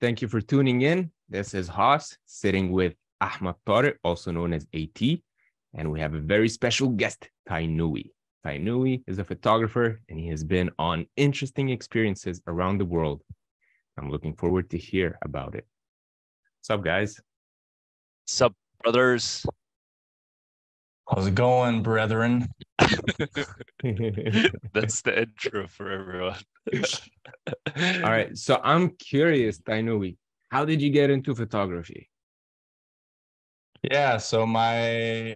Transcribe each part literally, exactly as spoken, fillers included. Thank you for tuning in. This is Haas, sitting with Ahmad Tauri, also known as A T, and we have a very special guest, Tainui. Tainui is a photographer, and he has been on interesting experiences around the world. I'm looking forward to hear about it. What's up, guys? What's up, brothers? How's it going, brethren? That's the intro for everyone. All right. So I'm curious, Tainui, how did you get into photography? Yeah. So my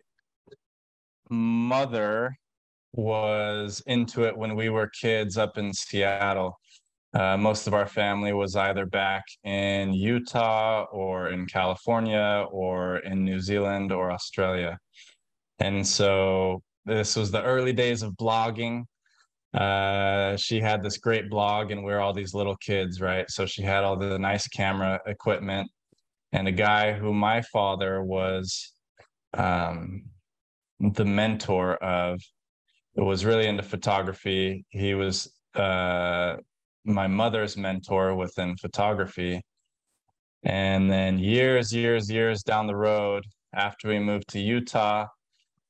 mother was into it when we were kids up in Seattle. Uh, most of our family was either back in Utah or in California or in New Zealand or Australia. And so this was the early days of blogging. Uh, she had this great blog, and we were all these little kids, right? So she had all the nice camera equipment. And a guy who my father was um, the mentor of was really into photography. He was uh, my mother's mentor within photography. And then years, years, years down the road, after we moved to Utah,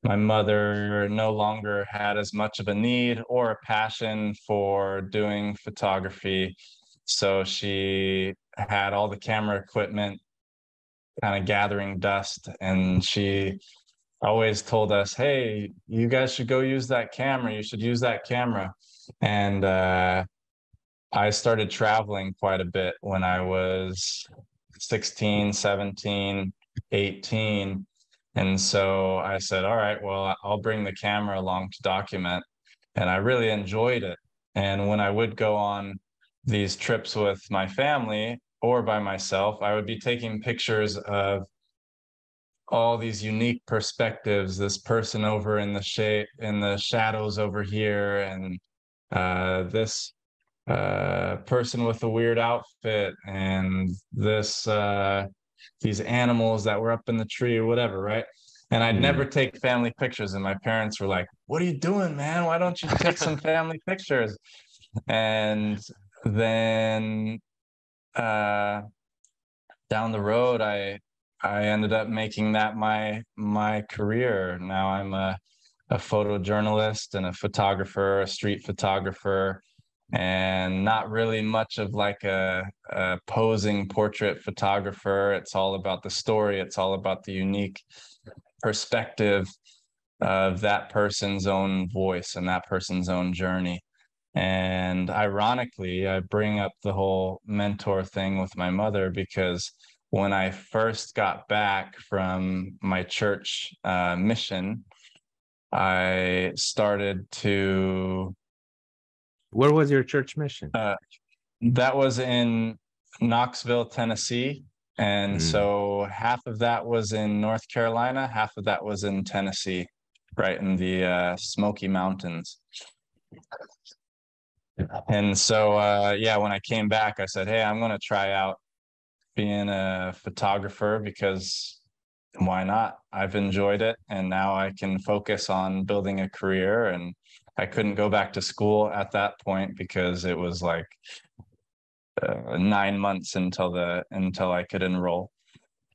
my mother no longer had as much of a need or a passion for doing photography. So she had all the camera equipment kind of gathering dust. And she always told us, hey, you guys should go use that camera. You should use that camera. And uh, I started traveling quite a bit when I was sixteen, seventeen, eighteen. And so I said, all right, well, I'll bring the camera along to document. And I really enjoyed it. And when I would go on these trips with my family or by myself, I would be taking pictures of all these unique perspectives, this person over in the shade, in the shadows over here, and uh, this uh, person with a weird outfit, and this... Uh, these animals that were up in the tree or whatever, right? And I'd mm. never take family pictures. And my parents were like, what are you doing, man? Why don't you take some family pictures? And then uh, down the road, I I ended up making that my my career. Now I'm a, a photojournalist and a photographer, a street photographer, and not really much of like a, a posing portrait photographer. It's all about the story. It's all about the unique perspective of that person's own voice and that person's own journey. And ironically, I bring up the whole mentor thing with my mother because when I first got back from my church uh, mission, I started to... Where was your church mission? Uh, that was in Knoxville, Tennessee. And mm. so half of that was in North Carolina, half of that was in Tennessee, right in the uh, Smoky Mountains. And so, uh, yeah, when I came back, I said, hey, I'm going to try out being a photographer because why not? I've enjoyed it. And now I can focus on building a career. And I couldn't go back to school at that point because it was like uh, nine months until the until I could enroll.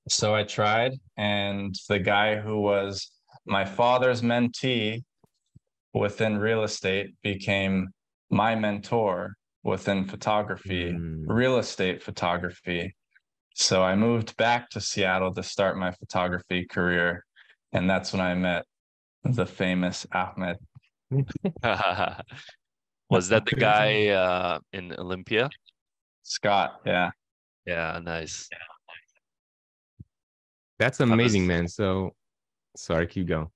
So I tried, and the guy who was my father's mentee within real estate became my mentor within photography, mm. real estate photography. So I moved back to Seattle to start my photography career, and that's when I met the famous Ahmad. Was that the guy uh in Olympia? Scott, yeah. Yeah, nice. That's amazing, was... man. So sorry, keep going.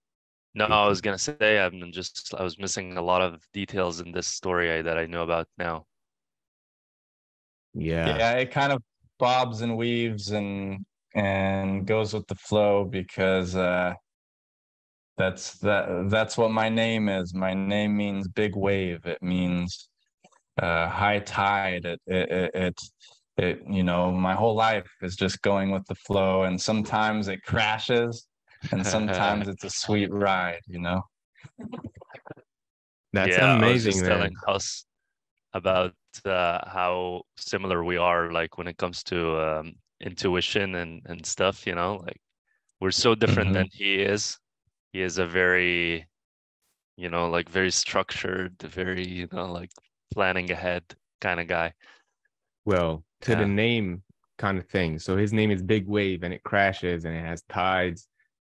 No, I was gonna say I'm just I was missing a lot of details in this story that I know about now. Yeah. Yeah, it kind of bobs and weaves and and goes with the flow because uh That's that. That's what my name is. My name means big wave. It means uh, high tide. It it, it it it you know. My whole life is just going with the flow, and sometimes it crashes, and sometimes it's a sweet ride. You know. That's yeah, amazing, man. I was just telling us about uh, how similar we are, like when it comes to um, intuition and, and stuff, you know, like we're so different mm-hmm. than he is. He is a very, you know, like very structured, very, you know, like planning ahead kind of guy. Well, to yeah. the name kind of thing. So his name is Big Wave and it crashes and it has tides.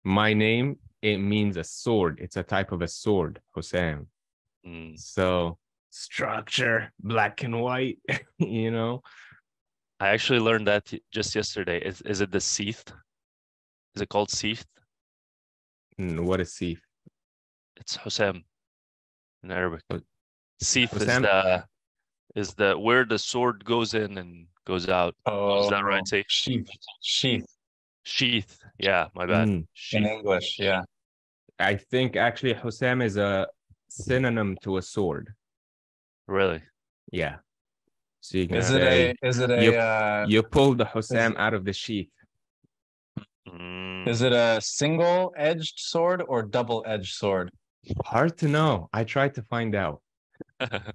My name, it means a sword. It's a type of a sword, Hossam. Mm. So structure, black and white, you know. I actually learned that just yesterday. Is is it the Sif? Is it called Sif? Mm, what is Sif? It's Hossam in Arabic. Sif is the is the where the sword goes in and goes out. Oh, is that right? Say sheath. Sheath. Sheath. Yeah, my bad. Mm. In English, yeah. I think actually Hossam is a synonym to a sword. Really? Yeah. So you can is say, it a is it a you, uh, you pulled the Hossam out of the sheath. Mm. Is it a single-edged sword or double-edged sword? Hard to know. I tried to find out.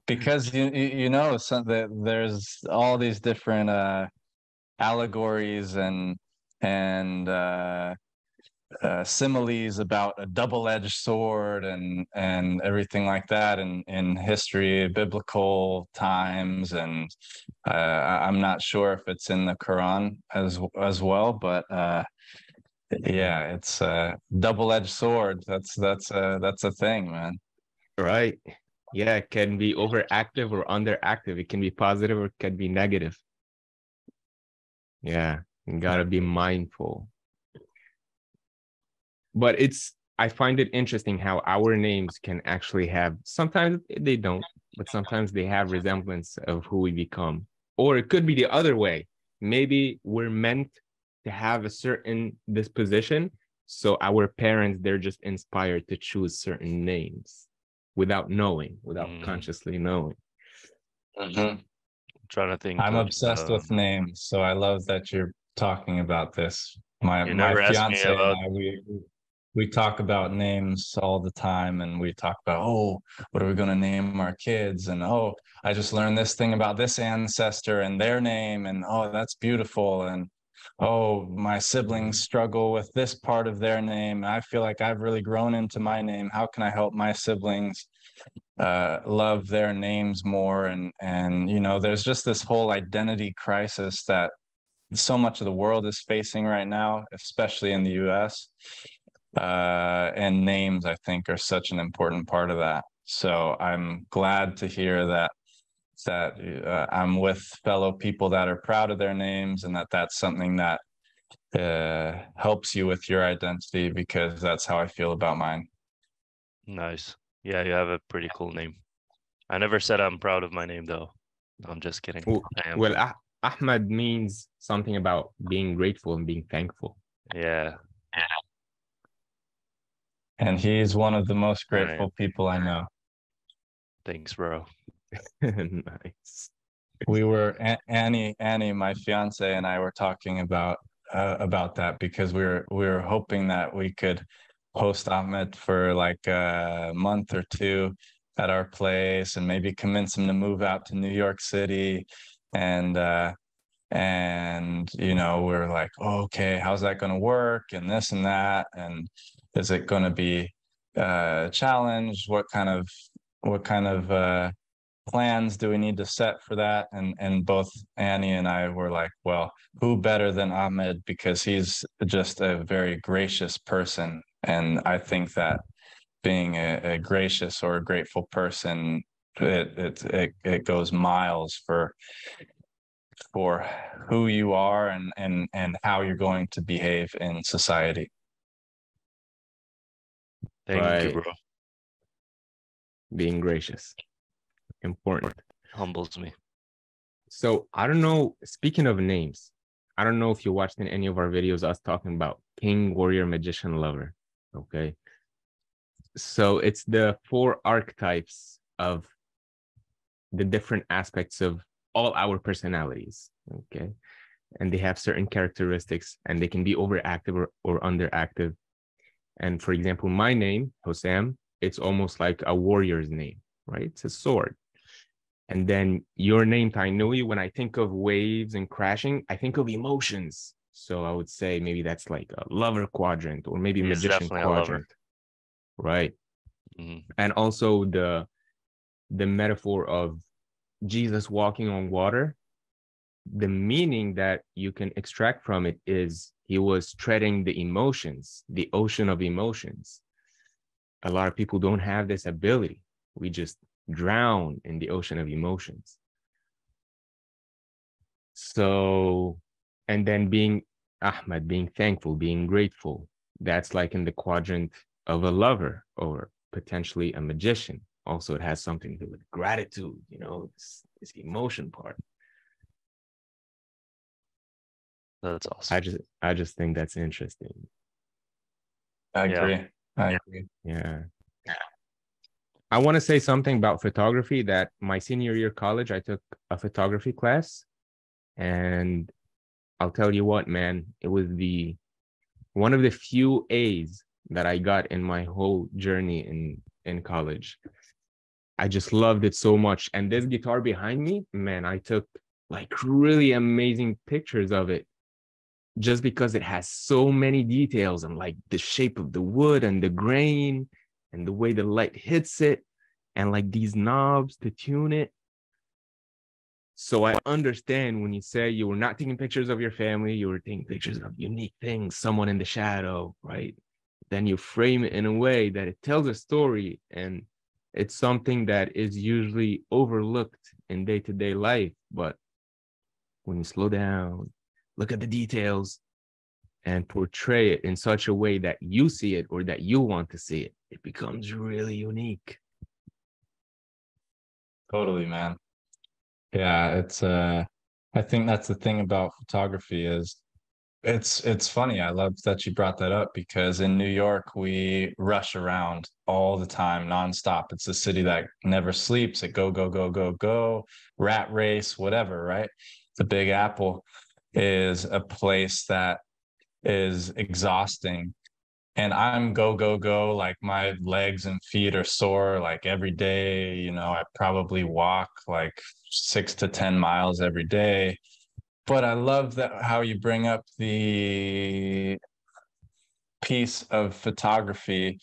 Because you you know some, the, there's all these different uh, allegories and and uh, uh, similes about a double-edged sword and and everything like that in in history, biblical times, and uh, I'm not sure if it's in the Quran as as well, but. Uh, Yeah, it's a double-edged sword. That's that's a, that's a thing, man. Right. Yeah, it can be overactive or underactive. It can be positive or it can be negative. Yeah, you gotta be mindful. But it's I find it interesting how our names can actually have, sometimes they don't, but sometimes they have resemblance of who we become. Or it could be the other way. Maybe we're meant to have a certain disposition, so our parents, they're just inspired to choose certain names without knowing, without mm. consciously knowing. Mm-hmm. I'm trying to think. I'm obsessed uh, with names, so I love that you're talking about this. My my fiance about... and I, we we talk about names all the time, and we talk about oh, what are we going to name our kids? And oh, I just learned this thing about this ancestor and their name, and oh, that's beautiful, and oh, my siblings struggle with this part of their name. I feel like I've really grown into my name. How can I help my siblings uh, love their names more? And, and, you know, there's just this whole identity crisis that so much of the world is facing right now, especially in the U S Uh, and names, I think, are such an important part of that. So I'm glad to hear that. that uh, I'm with fellow people that are proud of their names, and that that's something that uh, helps you with your identity, because that's how I feel about mine. Nice. Yeah, you have a pretty cool name. I never said I'm proud of my name, though. I'm just kidding. Well, I am. well ah- Ahmad means something about being grateful and being thankful. Yeah. And he's one of the most grateful right. people I know. Thanks, bro. Nice. We were Annie, Annie, my fiance, and I were talking about uh, about that, because we were we were hoping that we could host Ahmed for like a month or two at our place, and maybe convince him to move out to New York City, and uh, and you know we we're like, oh, okay, how's that going to work, and this and that, and is it going to be a challenge? What kind of what kind of uh, plans do we need to set for that? And and both Annie and I were like, well, who better than Ahmed, because he's just a very gracious person. And I think that being a, a gracious or a grateful person, it, it it it goes miles for for who you are and and and how you're going to behave in society. Thank By you, bro. Being gracious. Important. Humbles me. So I don't know, speaking of names, I don't know if you watched in any of our videos us talking about King, Warrior, Magician, Lover. Okay. So it's the four archetypes of the different aspects of all our personalities. Okay. And they have certain characteristics, and they can be overactive or, or underactive. And for example, my name, Hossam, it's almost like a warrior's name, right? It's a sword. And then your name, Tainui, when I think of waves and crashing, I think of emotions. So I would say maybe that's like a lover quadrant, or maybe magician quadrant. Right. Mm-hmm. And also the the metaphor of Jesus walking on water, the meaning that you can extract from it is he was treading the emotions, the ocean of emotions. A lot of people don't have this ability. We just drown in the ocean of emotions. So, and then being Ahmad, being thankful, being grateful, that's like in the quadrant of a lover or potentially a magician. Also, it has something to do with gratitude, you know, this, this emotion part. That's awesome. I just, I just think that's interesting. I agree. Yeah. I agree. Yeah. I want to say something about photography, that my senior year college, I took a photography class, and I'll tell you what, man, it was the one of the few A's that I got in my whole journey in, in college. I just loved it so much. And this guitar behind me, man, I took like really amazing pictures of it, just because it has so many details, and like the shape of the wood and the grain and the way the light hits it, and like these knobs to tune it. So I understand when you say you were not taking pictures of your family, you were taking pictures of unique things, someone in the shadow, right? Then you frame it in a way that it tells a story, and it's something that is usually overlooked in day-to-day life. But when you slow down, look at the details, and portray it in such a way that you see it or that you want to see it, it becomes really unique. Totally, man. Yeah, it's uh I think that's the thing about photography is it's it's funny. I love that you brought that up, because in New York we rush around all the time, nonstop. It's a city that never sleeps. It go, go, go, go, go, rat race, whatever, right? The Big Apple is a place that is exhausting, and I'm go, go, go, like my legs and feet are sore like every day. You know, I probably walk like six to ten miles every day. But I love that how you bring up the piece of photography,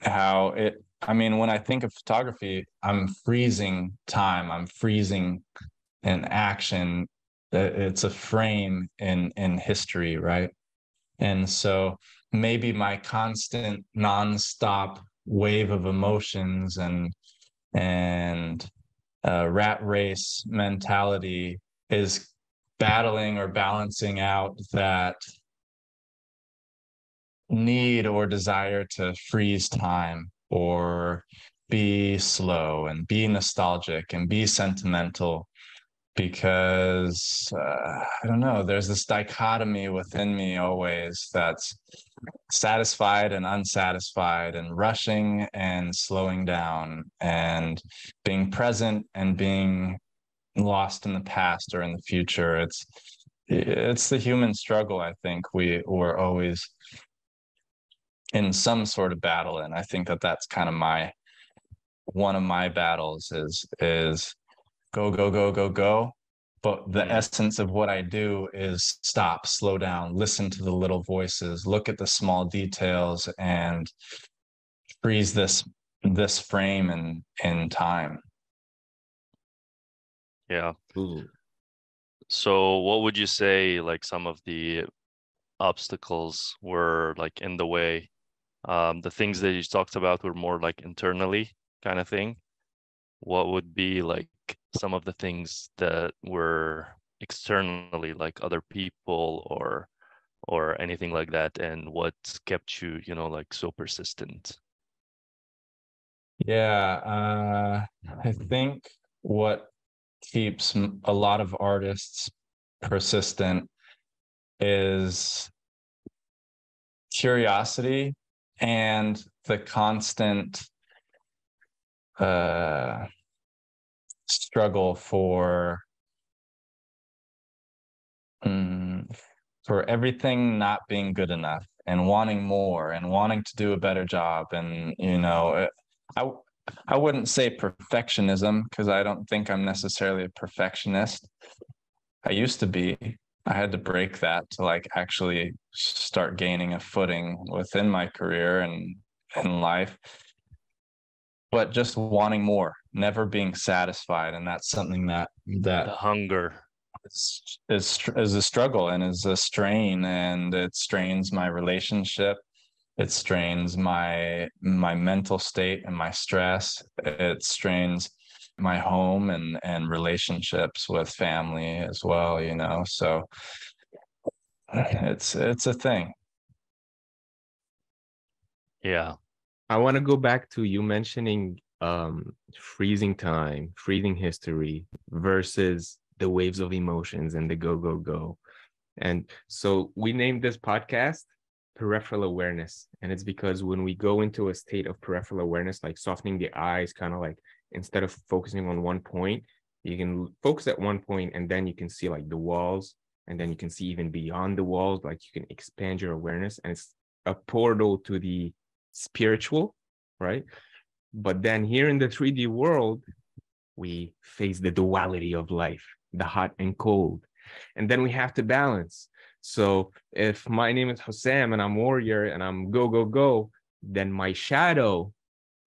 how it, I mean, when I think of photography, I'm freezing time, I'm freezing in action. It's a frame in in history, right? And so maybe my constant nonstop wave of emotions and and uh, rat race mentality is battling or balancing out that need or desire to freeze time or be slow and be nostalgic and be sentimental. Because uh, I don't know, there's this dichotomy within me always that's satisfied and unsatisfied, and rushing and slowing down, and being present and being lost in the past or in the future. It's it's the human struggle. I think we we're always in some sort of battle, and I think that that's kind of my one of my battles is is. Go, go, go, go, go. But the essence of what I do is stop, slow down, listen to the little voices, look at the small details, and freeze this this frame in, in time. Yeah. Ooh. So what would you say, like, some of the obstacles were, like, in the way? Um, the things that you talked about were more, like, internally kind of thing. What would be, like, some of the things that were externally, like other people or or anything like that, and what kept you, you know, like so persistent? Yeah, uh, I think what keeps a lot of artists persistent is curiosity and the constant uh struggle for um, for everything not being good enough, and wanting more, and wanting to do a better job. And you know, I I wouldn't say perfectionism, because I don't think I'm necessarily a perfectionist. I used to be. I had to break that to like actually start gaining a footing within my career and in life. But just wanting more, never being satisfied, and that's something that that the hunger is, is is a struggle and is a strain, and it strains my relationship. It strains my my mental state and my stress. It strains my home and, and relationships with family as well, you know. So it's it's a thing. Yeah. I want to go back to you mentioning um, freezing time, freezing history versus the waves of emotions and the go, go, go. And so we named this podcast Peripheral Awareness. And it's because when we go into a state of peripheral awareness, like softening the eyes, kind of like instead of focusing on one point, you can focus at one point and then you can see like the walls, and then you can see even beyond the walls, like you can expand your awareness. And it's a portal to the spiritual, right? But then here in the three D world, we face the duality of life, the hot and cold, and then we have to balance. So if my name is Hossam and I'm warrior and I'm go, go, go, then my shadow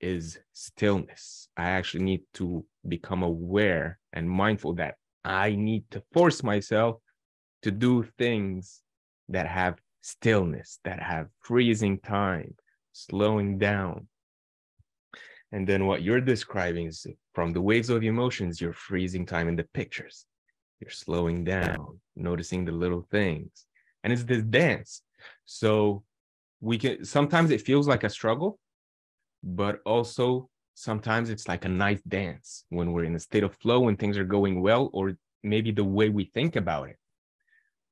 is stillness. I actually need to become aware and mindful that I need to force myself to do things that have stillness, that have freezing time, slowing down. And then what you're describing is from the waves of emotions, you're freezing time in the pictures. You're slowing down, noticing the little things. And it's this dance. So we can, sometimes it feels like a struggle, but also sometimes it's like a nice dance when we're in a state of flow, when things are going well, or maybe the way we think about it.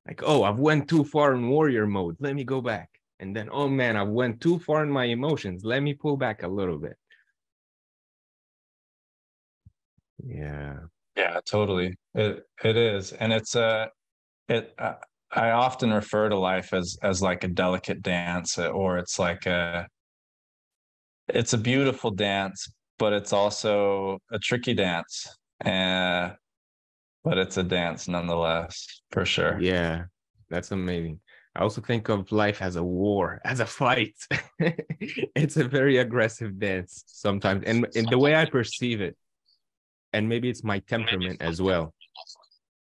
Like, oh, I've went too far in warrior mode. Let me go back. And then, oh man, I went too far in my emotions. Let me pull back a little bit. Yeah. Yeah, totally. It it is. And it's a, it, uh, I often refer to life as, as like a delicate dance, or it's like a, it's a beautiful dance, but it's also a tricky dance. Uh, but it's a dance nonetheless, for sure. Yeah, that's amazing. I also think of life as a war, as a fight. It's a very aggressive dance sometimes. And, and the way I perceive it, and maybe it's my temperament as well,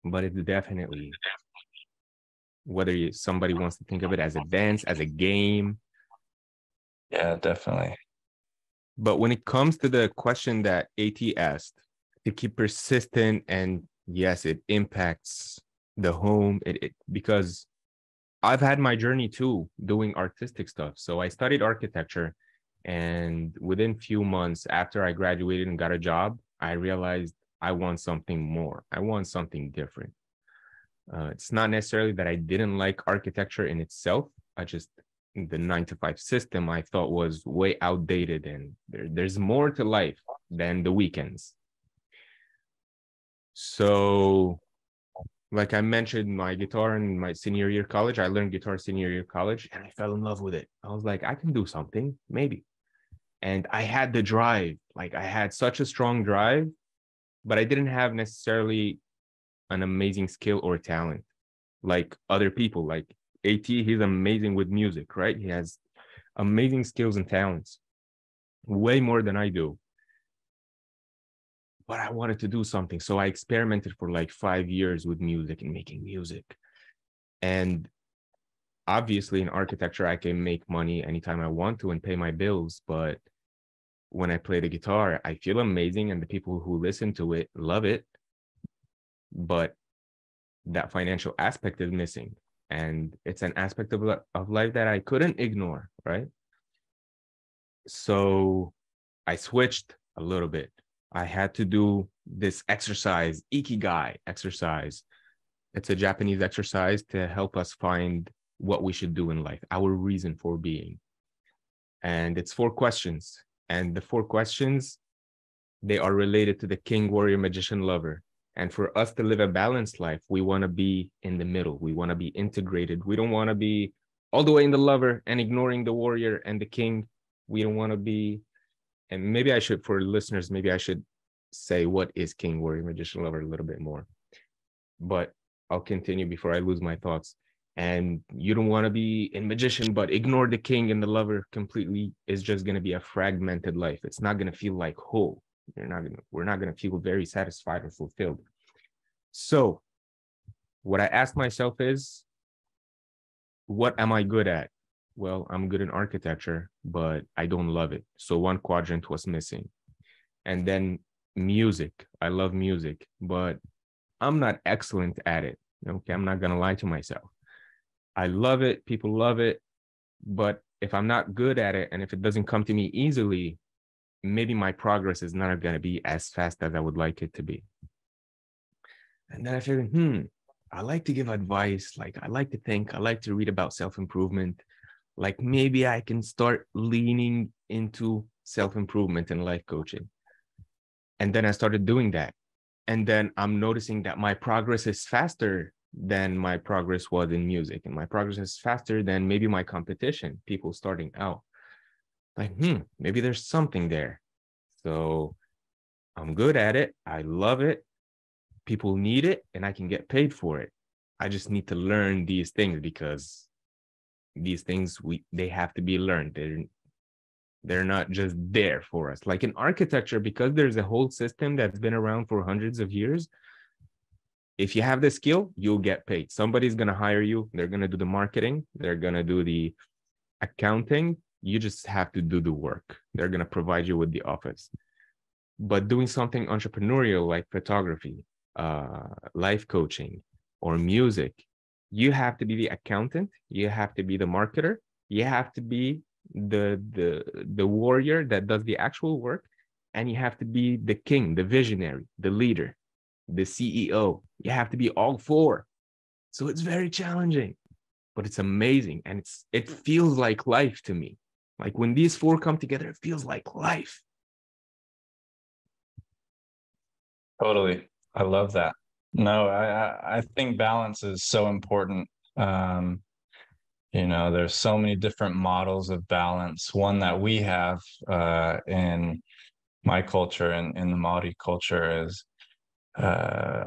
but it's definitely, whether you, somebody wants to think of it as a dance, as a game. Yeah, definitely. But when it comes to the question that AT asked, to keep persistent, and yes, it impacts the home, it, it because I've had my journey too, doing artistic stuff. So I studied architecture, and within few months after I graduated and got a job, I realized I want something more. I want something different. Uh, it's not necessarily that I didn't like architecture in itself. I just, the nine to five system I thought was way outdated, and there, there's more to life than the weekends. So like I mentioned, my guitar in my senior year college, I learned guitar senior year college, and I fell in love with it. I was like, I can do something, maybe. And I had the drive, like I had such a strong drive, but I didn't have necessarily an amazing skill or talent like other people. Like AT, he's amazing with music, right? He has amazing skills and talents, way more than I do. But I wanted to do something. So I experimented for like five years with music and making music. And obviously in architecture, I can make money anytime I want to and pay my bills. But when I play the guitar, I feel amazing. And the people who listen to it love it. But that financial aspect is missing. And it's an aspect of, of life that I couldn't ignore, right? So I switched a little bit. I had to do this exercise, Ikigai exercise. It's a Japanese exercise to help us find what we should do in life, our reason for being. And it's four questions. And the four questions, they are related to the king, warrior, magician, lover. And for us to live a balanced life, we want to be in the middle. We want to be integrated. We don't want to be all the way in the lover and ignoring the warrior and the king. We don't want to be and maybe I should, for listeners, maybe I should say what is King, Warrior, Magician, Lover a little bit more, but I'll continue before I lose my thoughts. And you don't want to be in Magician, but ignore the King and the Lover completely. Is just going to be a fragmented life. It's not going to feel like whole. You're not gonna, we're not going to feel very satisfied or fulfilled. So what I ask myself is, what am I good at? Well, I'm good in architecture, but I don't love it. So one quadrant was missing. And then music. I love music, but I'm not excellent at it. Okay, I'm not going to lie to myself. I love it. People love it. But if I'm not good at it, and if it doesn't come to me easily, maybe my progress is not going to be as fast as I would like it to be. And then I figured, hmm, I like to give advice. Like, I like to think. I like to read about self-improvement. Like, maybe I can start leaning into self-improvement and life coaching. And then I started doing that. And then I'm noticing that my progress is faster than my progress was in music. And my progress is faster than maybe my competition, people starting out. Like, hmm, maybe there's something there. So I'm good at it. I love it. People need it, and I can get paid for it. I just need to learn these things, because these things, we they have to be learned. They're, they're not just there for us. Like in architecture, because there's a whole system that's been around for hundreds of years, if you have the skill, you'll get paid. Somebody's going to hire you. They're going to do the marketing. They're going to do the accounting. You just have to do the work. They're going to provide you with the office. But doing something entrepreneurial like photography, uh, life coaching, or music, you have to be the accountant. You have to be the marketer. You have to be the, the, the warrior that does the actual work. And you have to be the king, the visionary, the leader, the C E O. You have to be all four. So it's very challenging, but it's amazing. And it's it feels like life to me. Like when these four come together, it feels like life. Totally. I love that. No, I, I think balance is so important. Um, you know, there's so many different models of balance. One that we have uh, in my culture and in, in the Māori culture is uh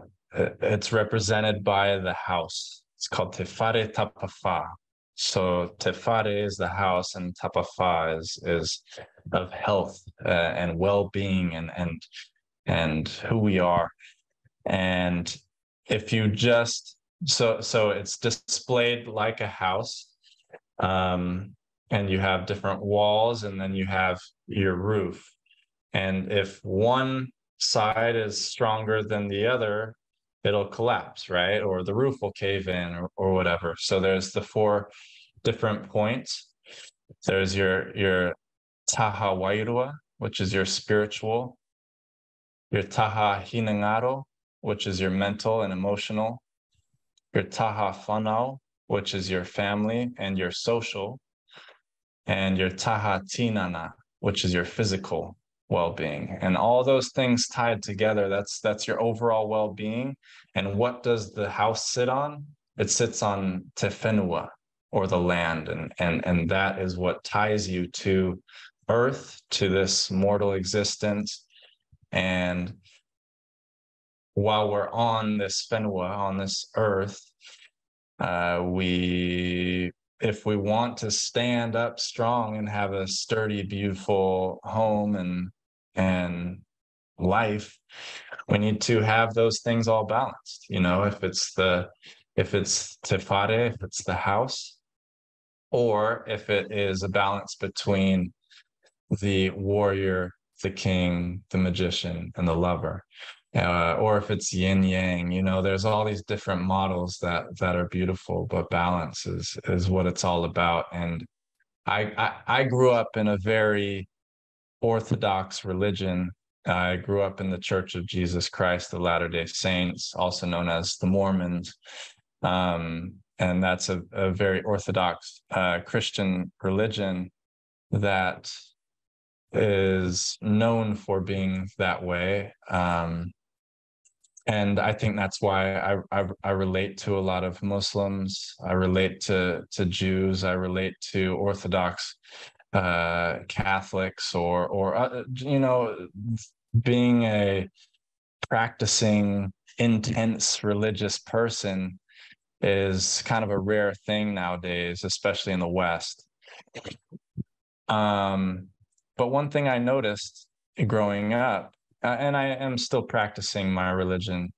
it's represented by the house. It's called te whare tapa whā. So te whare is the house, and tapa whā is is of health uh, and well-being and and and who we are. And if you just so so it's displayed like a house, um and you have different walls, and then you have your roof. And if one side is stronger than the other, it'll collapse, right? Or the roof will cave in, or, or whatever. So there's the four different points. There's your your Taha Wairua, which is your spiritual, your Taha Hinengaro, which is your mental and emotional, your Taha Fanau, which is your family and your social, and your Taha Tinana, which is your physical well-being. And all those things tied together, that's that's your overall well-being. And what does the house sit on? It sits on te whenua, or the land, and and and that is what ties you to earth, to this mortal existence. And while we're on this whenua, on this earth, uh we if we want to stand up strong and have a sturdy, beautiful home and and life, we need to have those things all balanced. You know, if it's the if it's te whare, if it's the house, or if it is a balance between the warrior, the king, the magician, and the lover, uh, or if it's yin yang. You know, there's all these different models that that are beautiful, but balance is is what it's all about. And I I, I grew up in a very orthodox religion. I grew up in the Church of Jesus Christ, the Latter-day Saints, also known as the Mormons, um, and that's a, a very orthodox uh, Christian religion that is known for being that way. Um, and I think that's why I, I I relate to a lot of Muslims. I relate to to Jews. I relate to Orthodox uh, Catholics or, or uh, you know, being a practicing intense religious person is kind of a rare thing nowadays, especially in the West. Um, but one thing I noticed growing up, uh, and I am still practicing my religion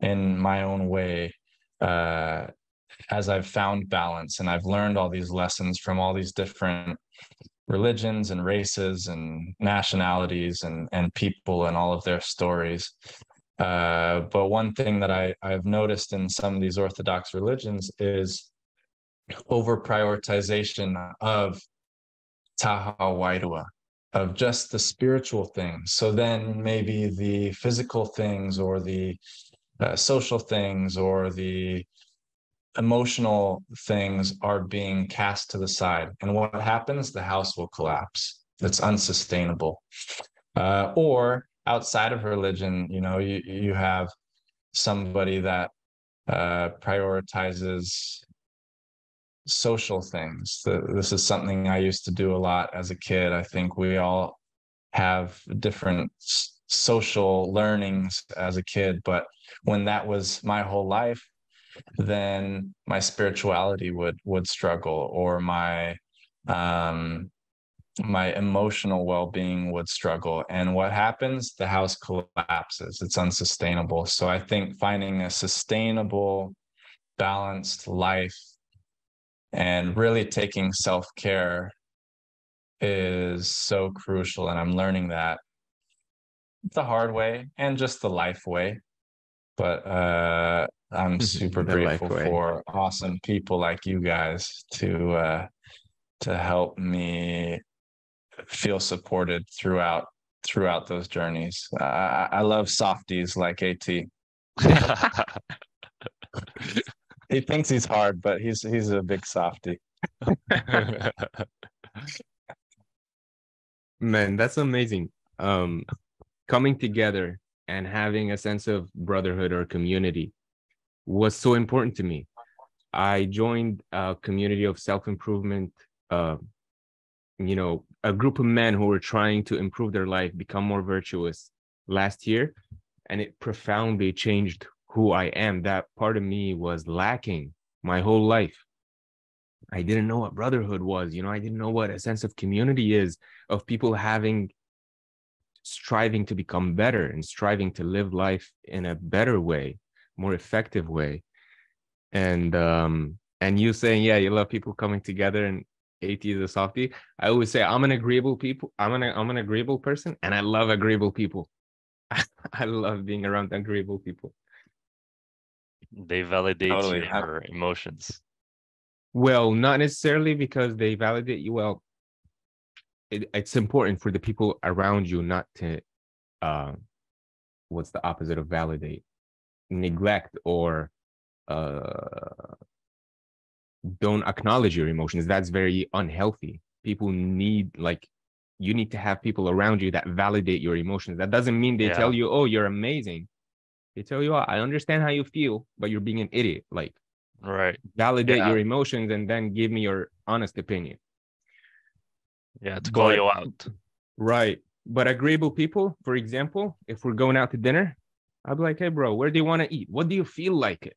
in my own way, uh, as I've found balance and I've learned all these lessons from all these different religions and races and nationalities and, and people and all of their stories. Uh, but one thing that I, I've noticed in some of these Orthodox religions is over-prioritization of Taha Wairua, of just the spiritual things. So then maybe the physical things or the uh, social things or the emotional things are being cast to the side. And what happens? The house will collapse. It's unsustainable. Uh, or outside of religion, you know, you, you have somebody that uh, prioritizes social things. The, this is something I used to do a lot as a kid. I think we all have different s- social learnings as a kid, but when that was my whole life, then my spirituality would would struggle, or my um my emotional well-being would struggle. And what happens? The house collapses. It's unsustainable. So I think finding a sustainable, balanced life and really taking self-care is so crucial. And I'm learning that the hard way and just the life way. But uh I'm super grateful for awesome people like you guys to uh, to help me feel supported throughout throughout those journeys. Uh, I love softies like AT. He thinks he's hard, but he's he's a big softie. Man, that's amazing. Um, coming together and having a sense of brotherhood or community was so important to me. I joined a community of self-improvement, uh, you know, a group of men who were trying to improve their life, become more virtuous last year. And it profoundly changed who I am. That part of me was lacking my whole life. I didn't know what brotherhood was. You know, I didn't know what a sense of community is, of people having, striving to become better and striving to live life in a better way, more effective way. And um and you saying, yeah, you love people coming together, and AT is a softie. I always say I'm an agreeable people I'm an I'm an agreeable person, and I love agreeable people. I love being around agreeable people. They validate totally. Your emotions. Well, not necessarily, because they validate you. Well, it, it's important for the people around you not to uh what's the opposite of validate? Neglect or uh, don't acknowledge your emotions. That's very unhealthy. People need, like, you need to have people around you that validate your emotions. That doesn't mean they yeah. tell you, oh, you're amazing. They tell you, oh, I understand how you feel, but you're being an idiot. Like, right. Validate yeah. your emotions and then give me your honest opinion. Yeah, to call but, you out. Right. But agreeable people, for example, if we're going out to dinner, I'd be like, hey, bro, where do you want to eat? What do you feel like it?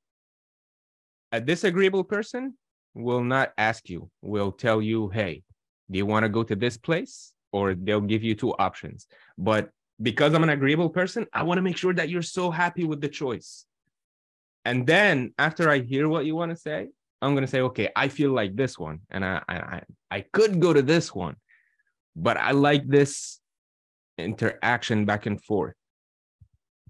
A disagreeable person will not ask you, will tell you, hey, do you want to go to this place? Or they'll give you two options. But because I'm an agreeable person, I want to make sure that you're so happy with the choice. And then after I hear what you want to say, I'm going to say, okay, I feel like this one. And I, I, I could go to this one, but I like this interaction back and forth.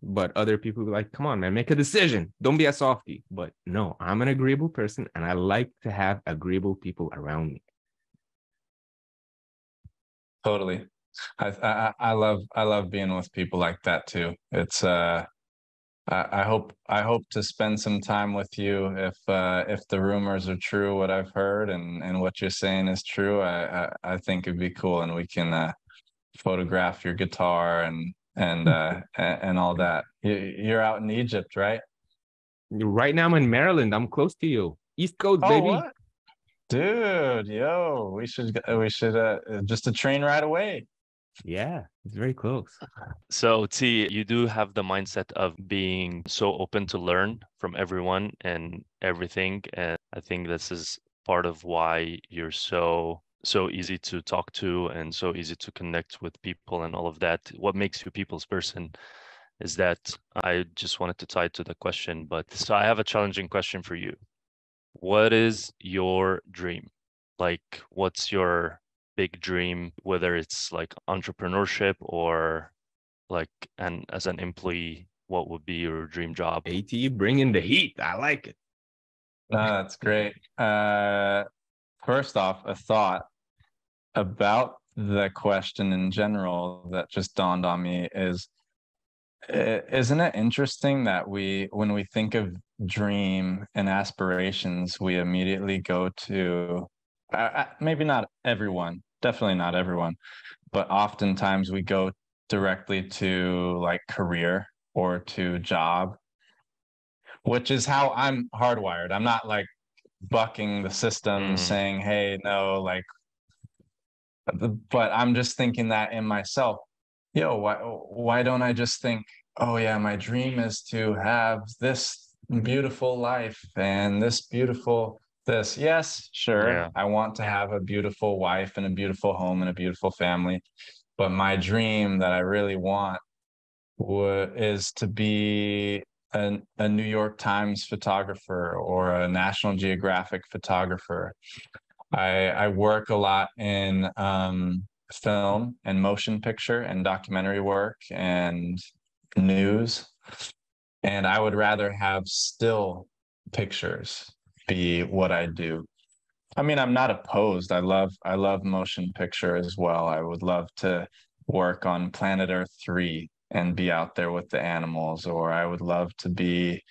But other people be like, come on, man, make a decision. Don't be a softie. But no, I'm an agreeable person, and I like to have agreeable people around me. Totally. I I, I love I love being with people like that too. It's uh I, I hope I hope to spend some time with you if uh, if the rumors are true, what I've heard and, and what you're saying is true. I, I, I think it'd be cool, and we can uh, photograph your guitar and and uh and all that. You're out in Egypt, right? Right now I'm in Maryland. I'm close to you. East Coast, oh, baby. What? Dude, yo, we should we should uh, just a train ride away. Yeah, it's very close. So T, you do have the mindset of being so open to learn from everyone and everything, and I think this is part of why you're so so easy to talk to and so easy to connect with people and all of that. What makes you people's person is that I just wanted to tie to the question, but so I have a challenging question for you. What is your dream? Like, what's your big dream, whether it's like entrepreneurship or like and as an employee, what would be your dream job? AT, bring in the heat. I like it. No, that's great. Uh, first off, a thought about the question in general that just dawned on me is, isn't it interesting that we, when we think of dream and aspirations, we immediately go to, uh, maybe not everyone, definitely not everyone, but oftentimes we go directly to like career or to job, which is how I'm hardwired. I'm not like bucking the system mm-hmm. saying, hey, no, like, but I'm just thinking that in myself. Yo, why, why don't I just think, oh yeah, my dream is to have this beautiful life and this beautiful this. Yes, sure. Yeah. I want to have a beautiful wife and a beautiful home and a beautiful family. But my dream that I really want w- is to be an, a New York Times photographer or a National Geographic photographer. I, I work a lot in... Um, film and motion picture and documentary work and news, and I would rather have still pictures be what I do. I mean, I'm not opposed. I love I love motion picture as well. I would love to work on Planet Earth three and be out there with the animals, or I would love to be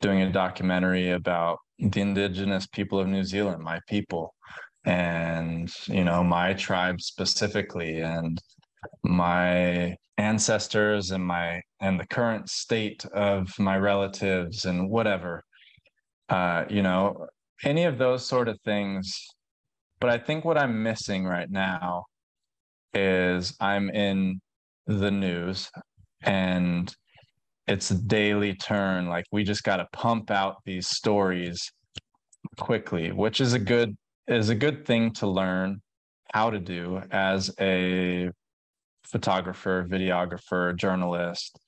doing a documentary about the indigenous people of New Zealand, my people, and you know, my tribe specifically, and my ancestors and my and the current state of my relatives and whatever, uh you know, any of those sort of things. But I think what I'm missing right now is I'm in the news and it's a daily turn, like we just got to pump out these stories quickly, which is a good is a good thing to learn how to do as a photographer, videographer, journalist.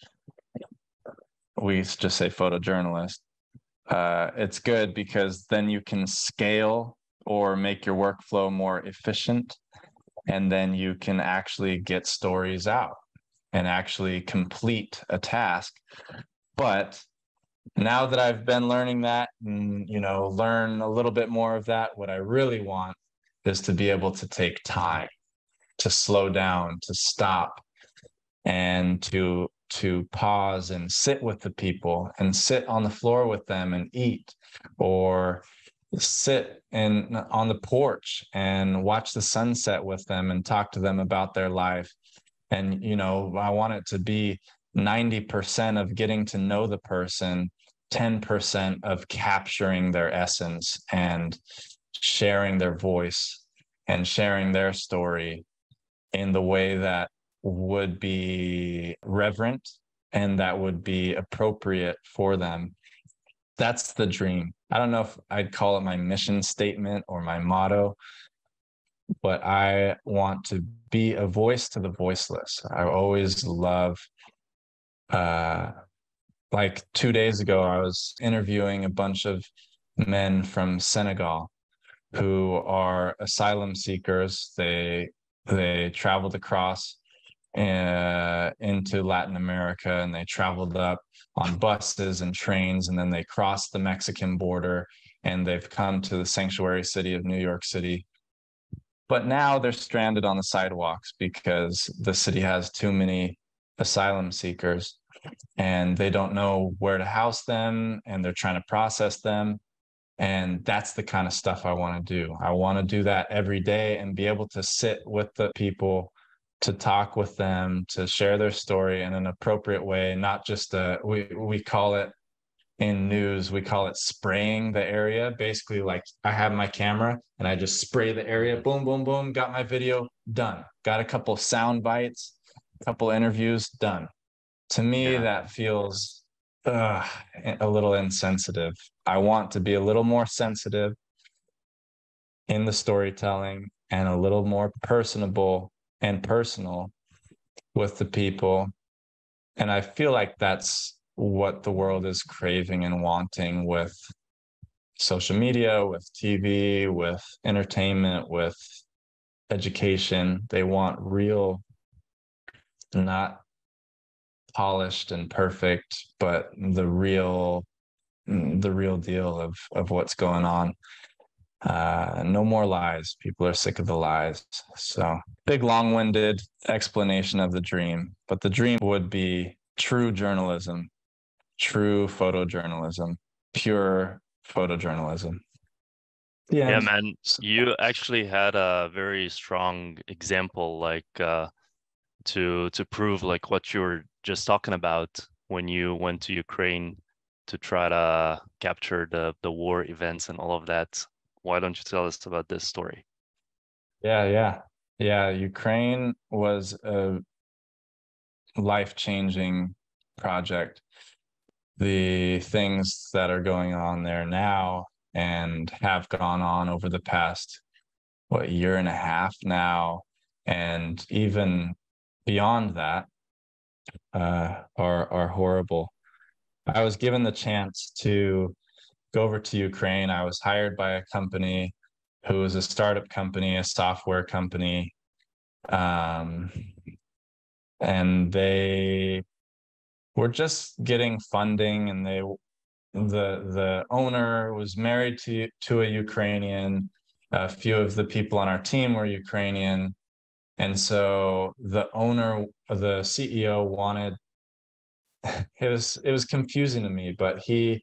We just say photojournalist. Uh, it's good because then you can scale or make your workflow more efficient, and then you can actually get stories out and actually complete a task. But now that I've been learning that and, you know, learn a little bit more of that, what I really want is to be able to take time, to slow down, to stop, and to to pause and sit with the people and sit on the floor with them and eat, or sit in on the porch and watch the sunset with them and talk to them about their life. And, you know, I want it to be ninety percent of getting to know the person, ten percent of capturing their essence and sharing their voice and sharing their story in the way that would be reverent and that would be appropriate for them. That's the dream. I don't know if I'd call it my mission statement or my motto, but I want to be a voice to the voiceless. I always love Uh, like two days ago, I was interviewing a bunch of men from Senegal who are asylum seekers. They they traveled across uh, into Latin America, and they traveled up on buses and trains, and then they crossed the Mexican border, and they've come to the sanctuary city of New York City. But now they're stranded on the sidewalks because the city has too many asylum seekers, and they don't know where to house them, and they're trying to process them. And that's the kind of stuff I want to do. I want to do that every day and be able to sit with the people, to talk with them, to share their story in an appropriate way, not just a, we we call it in news, we call it spraying the area. Basically, like I have my camera and I just spray the area. Boom, boom, boom. Got my video done. Got a couple sound bites, a couple interviews done. To me, yeah. that feels uh, a little insensitive. I want to be a little more sensitive in the storytelling and a little more personable and personal with the people. And I feel like that's what the world is craving and wanting with social media, with T V, with entertainment, with education. They want real, not polished and perfect, but the real, the real deal of, of what's going on. Uh, no more lies. People are sick of the lies. So big, long-winded explanation of the dream, but the dream would be true journalism, true photojournalism, pure photojournalism. Yeah, yeah, man, you actually had a very strong example, like uh, to to prove like what you were just talking about when you went to Ukraine to try to capture the the war events and all of that. Why don't you tell us about this story? Yeah, yeah. Yeah, Ukraine was a life-changing project. The things that are going on there now and have gone on over the past, what, year and a half now, and even beyond that, uh, are are horrible. I was given the chance to go over to Ukraine. I was hired by a company who was a startup company, a software company. Um, and they were just getting funding, and they, the, the owner was married to, to a Ukrainian. A few of the people on our team were Ukrainian. And so the owner, the C E O wanted, it was, it was confusing to me, but he,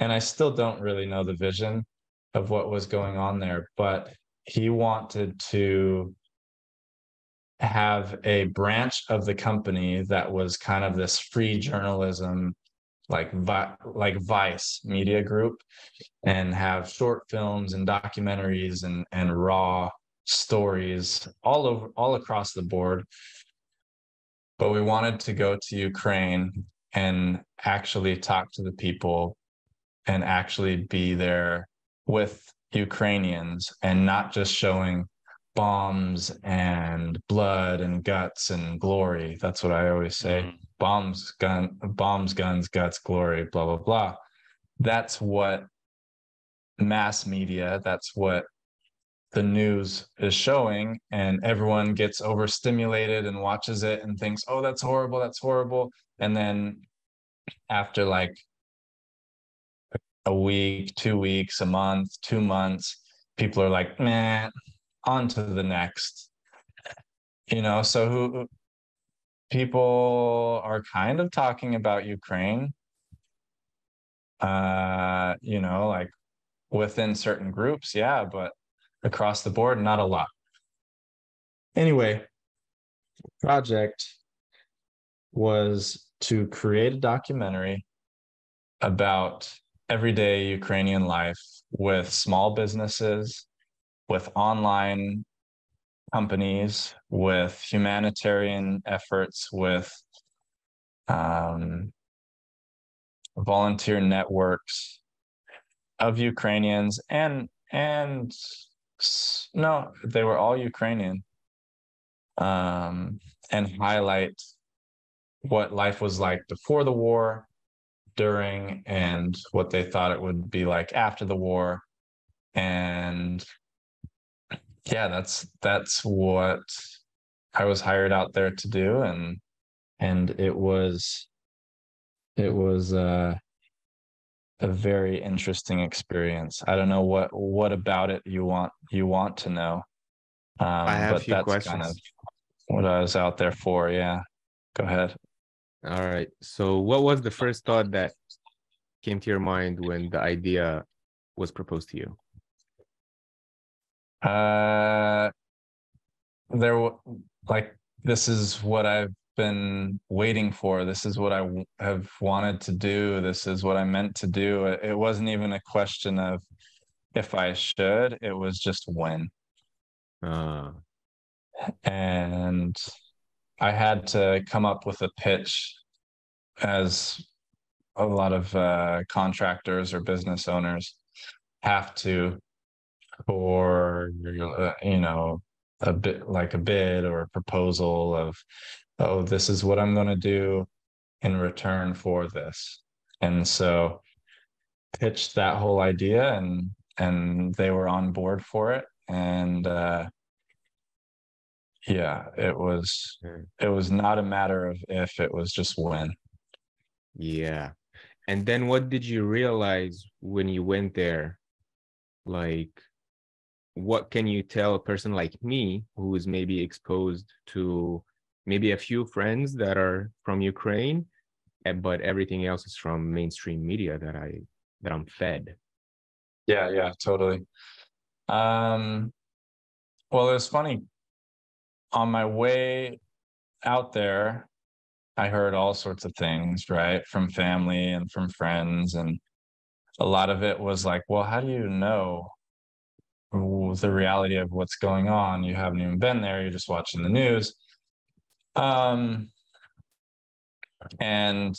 and I still don't really know the vision of what was going on there, but he wanted to have a branch of the company that was kind of this free journalism, like, like Vice Media Group, and have short films and documentaries and, and raw stories all over, all across the board. But we wanted to go to Ukraine and actually talk to the people and actually be there with Ukrainians, and not just showing bombs and blood and guts and glory. That's what I always say. Mm-hmm. Bombs, gun, bombs, guns, guts, glory, blah, blah, blah. That's what mass media, that's what the news is showing, and everyone gets overstimulated and watches it and thinks, oh, that's horrible, that's horrible. And then after like a week, two weeks, a month, two months, people are like, "Nah, on to the next." You know, so who, people are kind of talking about Ukraine, uh, you know, like within certain groups, yeah, but across the board, not a lot. Anyway, the project was to create a documentary about everyday Ukrainian life, with small businesses, with online companies, with humanitarian efforts, with um, volunteer networks of Ukrainians, and and no, they were all Ukrainian, um, and highlight what life was like before the war, during, and what they thought it would be like after the war. And yeah, that's that's what I was hired out there to do, and and it was it was uh, a very interesting experience. I don't know what what about it you want you want to know. Um, I have but a few that's questions. Kind of what I was out there for. Yeah, go ahead. All right. So what was the first thought that came to your mind when the idea was proposed to you? Uh, there, like, this is what I've been waiting for. This is what I w- have wanted to do. This is what I meant to do. It, it wasn't even a question of if I should. It was just when. Uh. And I had to come up with a pitch, as a lot of uh, contractors or business owners have to, for, you know, a bit like a bid or a proposal of, oh, this is what I'm going to do in return for this. And so pitched that whole idea, and and they were on board for it. And uh, yeah, it was it was not a matter of if, it was just when. Yeah. And then what did you realize when you went there? Like, what can you tell a person like me who is maybe exposed to maybe a few friends that are from Ukraine, but everything else is from mainstream media that I that I'm fed? Yeah, yeah, totally. Um, well, it was funny. On my way out there, I heard all sorts of things, right, from family and from friends, and a lot of it was like, well, how do you know the reality of what's going on? You haven't even been there. You're just watching the news. Um, and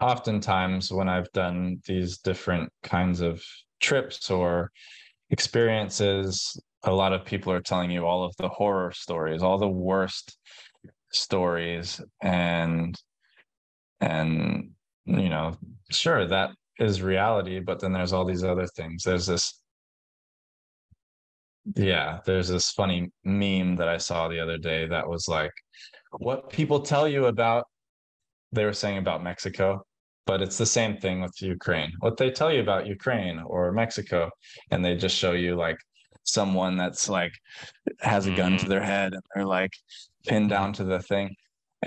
oftentimes when I've done these different kinds of trips or experiences, a lot of people are telling you all of the horror stories, all the worst stories. And, and, you know, sure, that is reality, but then there's all these other things. There's this Yeah, there's this funny meme that I saw the other day that was like, what people tell you about, they were saying about Mexico, but it's the same thing with Ukraine. What they tell you about Ukraine or Mexico, and they just show you like someone that's like has a gun to their head and they're like pinned down to the thing.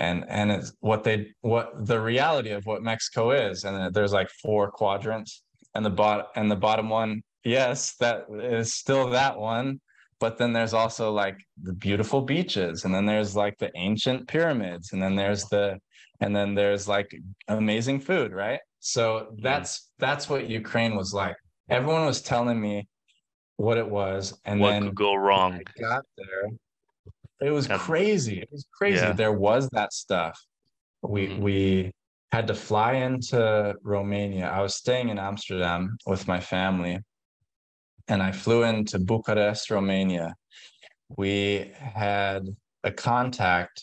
And and it's what they what the reality of what Mexico is. And there's like four quadrants, and the bot and the bottom one, yes, that is still that one. But then there's also like the beautiful beaches, and then there's like the ancient pyramids, and then there's the, and then there's like amazing food, right? So that's, that's what Ukraine was like. Everyone was telling me what it was, and what then could go wrong. When I got there, it was that's, crazy. It was crazy. Yeah. There was that stuff. We, mm-hmm. we had to fly into Romania. I was staying in Amsterdam with my family, and I flew into Bucharest, Romania. We had a contact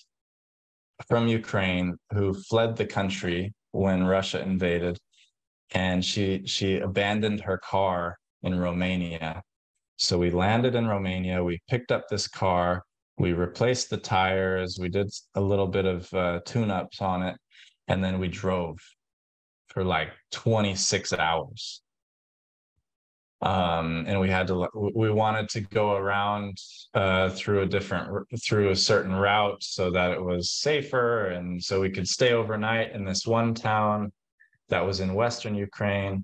from Ukraine who fled the country when Russia invaded, and she she abandoned her car in Romania. So we landed in Romania, we picked up this car, we replaced the tires, we did a little bit of uh, tune-ups on it, and then we drove for like twenty-six hours. Um, and we had to, we wanted to go around, uh, through a different, through a certain route so that it was safer. And so we could stay overnight in this one town that was in Western Ukraine,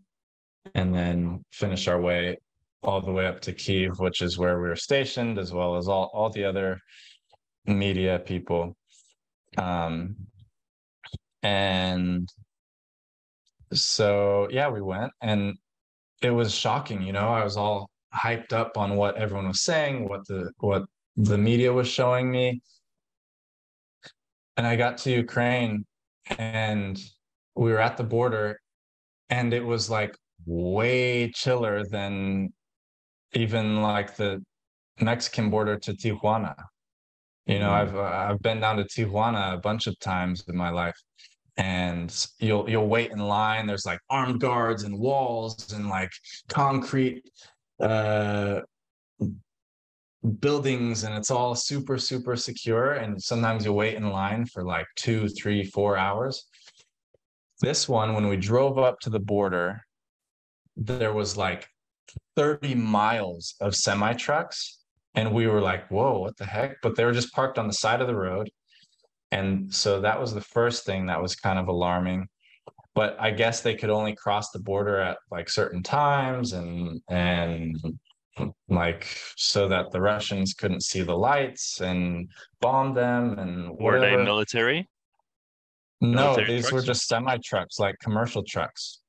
and then finish our way all the way up to Kyiv, which is where we were stationed, as well as all, all the other media people. Um, and so, yeah, we went, and it was shocking, you know. I was all hyped up on what everyone was saying, what the what the media was showing me. And I got to Ukraine, and we were at the border, and it was like way chiller than even like the Mexican border to Tijuana. You know, mm-hmm. I've uh, I've been down to Tijuana a bunch of times in my life. And you'll you'll wait in line. There's like armed guards and walls and like concrete uh, buildings, and it's all super, super secure. And sometimes you wait in line for like two, three, four hours. This one, when we drove up to the border, there was like thirty miles of semi-trucks. And we were like, whoa, what the heck? But they were just parked on the side of the road. And so that was the first thing that was kind of alarming, but I guess they could only cross the border at like certain times, and and like so that the Russians couldn't see the lights and bomb them and whatever. Were they military? No, these trucks? Were just semi trucks, like commercial trucks.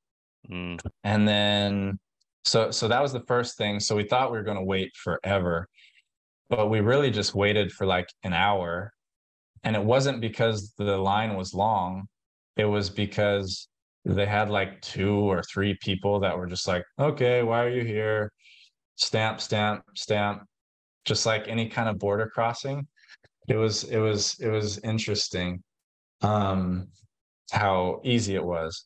Mm. And then, so so that was the first thing. So we thought we were going to wait forever, but we really just waited for like an hour. And it wasn't because the line was long. It was because they had like two or three people that were just like, okay, why are you here? Stamp, stamp, stamp. Just like any kind of border crossing. It was, it was, it was interesting um, how easy it was.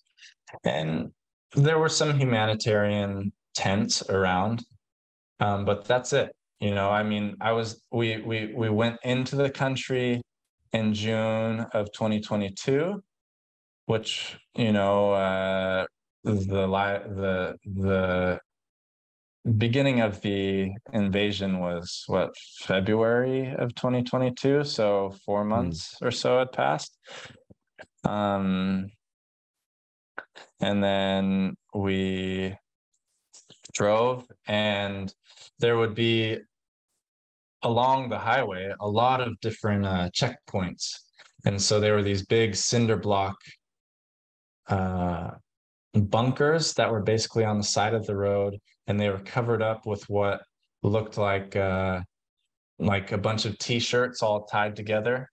And there were some humanitarian tents around, um, but that's it. You know, I mean, I was, we, we, we went into the country in June of twenty twenty-two, which, you know, uh, the, the, the beginning of the invasion was what, February of twenty twenty-two. So four months mm. or so had passed. Um, and then we drove, and there would be along the highway a lot of different uh, checkpoints, and so there were these big cinder block uh, bunkers that were basically on the side of the road, and they were covered up with what looked like uh, like a bunch of t-shirts all tied together,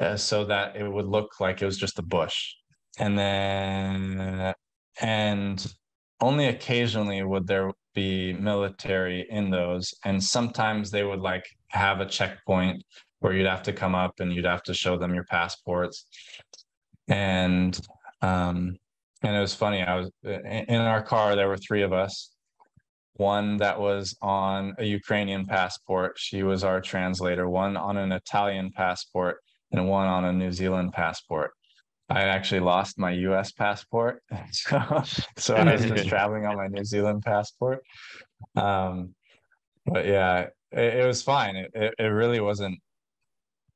uh, so that it would look like it was just a bush. And then and only occasionally would there be military in those, and sometimes they would like have a checkpoint where you'd have to come up and you'd have to show them your passports. And um and it was funny, I was in our car, there were three of us, one that was on a Ukrainian passport, she was our translator, one on an Italian passport, and one on a New Zealand passport. I actually lost my U S passport, so, so I was just traveling on my New Zealand passport. Um, but yeah, it, it was fine. It, it, it really wasn't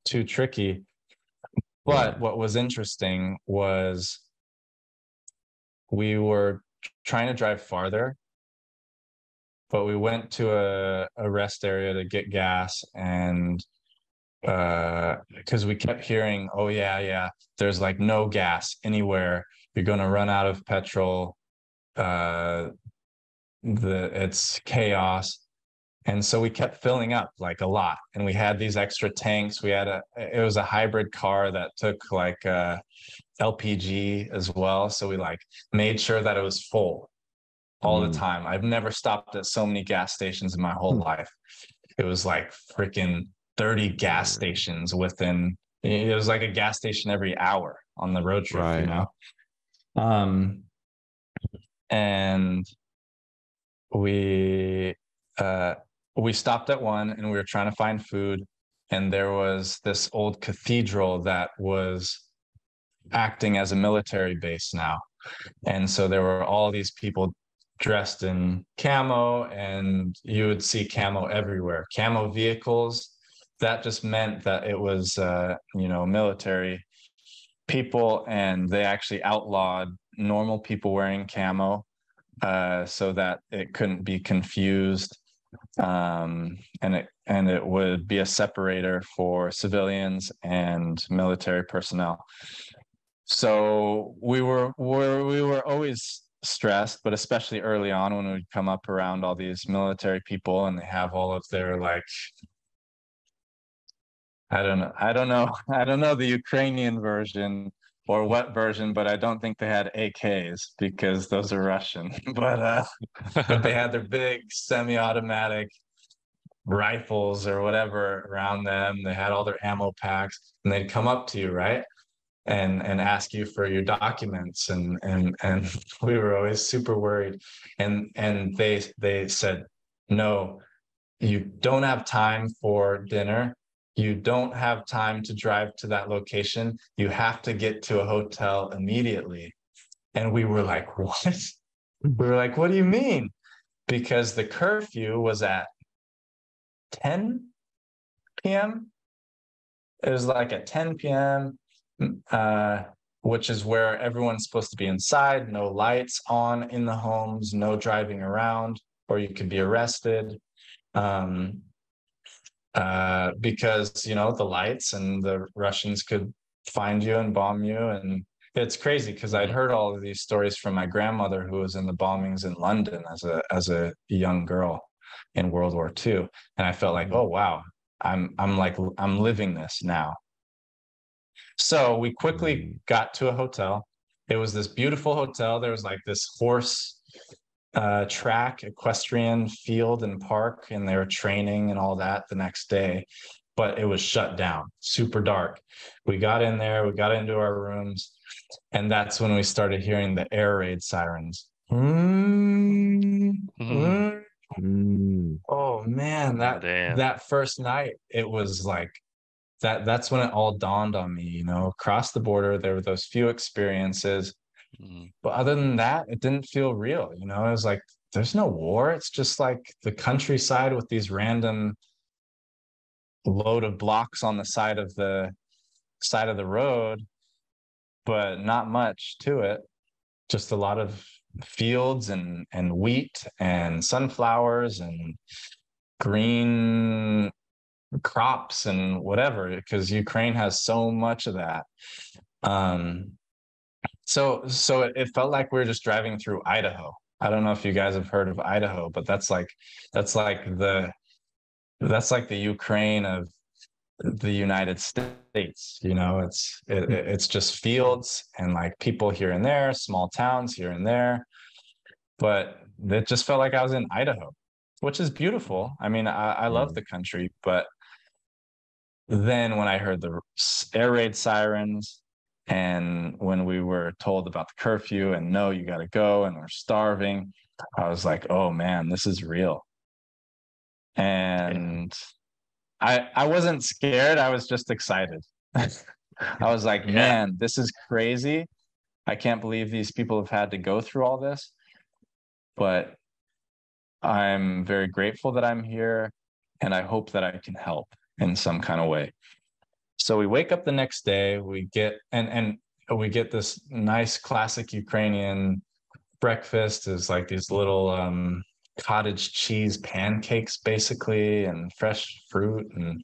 too tricky. But yeah. What was interesting was we were trying to drive farther, but we went to a, a rest area to get gas, and uh because we kept hearing, oh yeah yeah there's like no gas anywhere, you're gonna run out of petrol, uh the it's chaos. And so we kept filling up like a lot, and we had these extra tanks. We had a it was a hybrid car that took like uh L P G as well, so we like made sure that it was full all mm. the time. I've never stopped at so many gas stations in my whole mm. life. It was like freaking thirty gas stations within, it was like a gas station every hour on the road trip, right. You know? Um, and we, uh, we stopped at one, and we were trying to find food, and there was this old cathedral that was acting as a military base now. And so there were all these people dressed in camo, and you would see camo everywhere, camo vehicles. That just meant that it was, uh, you know, military people, and they actually outlawed normal people wearing camo uh, so that it couldn't be confused, um, and it and it would be a separator for civilians and military personnel. So we were, were we were always stressed, but especially early on when we'd come up around all these military people, and they have all of their like. I don't know. I don't know. I don't know the Ukrainian version or what version, but I don't think they had A Ks because those are Russian. But uh, but they had their big semi-automatic rifles or whatever around them. They had all their ammo packs, and they'd come up to you, right, and and ask you for your documents, and and and we were always super worried. And and they they said, no, you don't have time for dinner. You don't have time to drive to that location. You have to get to a hotel immediately. And we were like, what? We were like, what do you mean? Because the curfew was at ten p.m. It was like at ten p.m., uh, which is where everyone's supposed to be inside, no lights on in the homes, no driving around, or you could be arrested. Um, Uh, because, you know, the lights, and the Russians could find you and bomb you. And it's crazy because I'd heard all of these stories from my grandmother, who was in the bombings in London as a as a young girl in World War Two. And I felt like, oh, wow, I'm I'm like I'm living this now. So we quickly got to a hotel. It was this beautiful hotel. There was like this horse uh, track, equestrian field and park, and they were training and all that the next day. But it was shut down, super dark. We got in there, we got into our rooms, and that's when we started hearing the air raid sirens. Mm-hmm. Mm. Oh man, that Damn. that first night, it was like that. That's when it all dawned on me. You know, across the border, there were those few experiences, mm. but other than that, it didn't feel real. You know, it was like there's no war. It's just like the countryside with these random load of blocks on the side of the side of the road, but not much to it. Just a lot of fields and and wheat and sunflowers and green crops and whatever, because Ukraine has so much of that. Um, so so it, it felt like we were just driving through Idaho. I don't know if you guys have heard of Idaho, but that's like that's like the that's like the Ukraine of the United States. You know, it's it, it's just fields and like people here and there, small towns here and there, but it just felt like I was in Idaho, which is beautiful. I mean, I, I love the country, but then when I heard the air raid sirens and when we were told about the curfew and no, you got to go and we're starving, I was like, oh man, this is real. And I, I wasn't scared. I was just excited. I was like, yeah. man, this is crazy. I can't believe these people have had to go through all this. But I'm very grateful that I'm here, and I hope that I can help in some kind of way. So we wake up the next day, we get and and we get this nice classic Ukrainian breakfast. Is like these little um cottage cheese pancakes basically, and fresh fruit and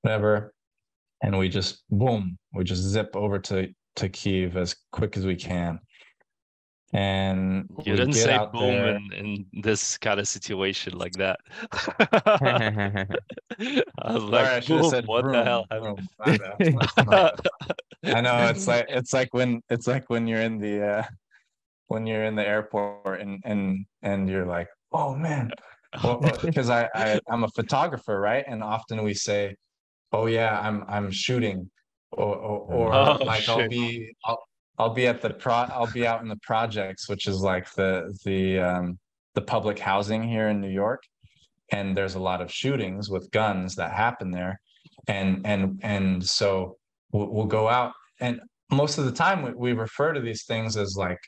whatever, and we just boom we just zip over to to Kyiv as quick as we can. And you didn't say boom in, in this kind of situation like that. I was like, I boom, said, what the hell? I know, it's like it's like when it's like when you're in the uh when you're in the airport and and and you're like, oh man, because well, I, I I'm a photographer, right? And often we say, oh yeah, I'm I'm shooting, or or, or oh, like shit. I'll be I'll, I'll be at the pro I'll be out in the projects, which is like the the um, the public housing here in New York, and there's a lot of shootings with guns that happen there, and and and so we'll, we'll go out, and most of the time we, we refer to these things as like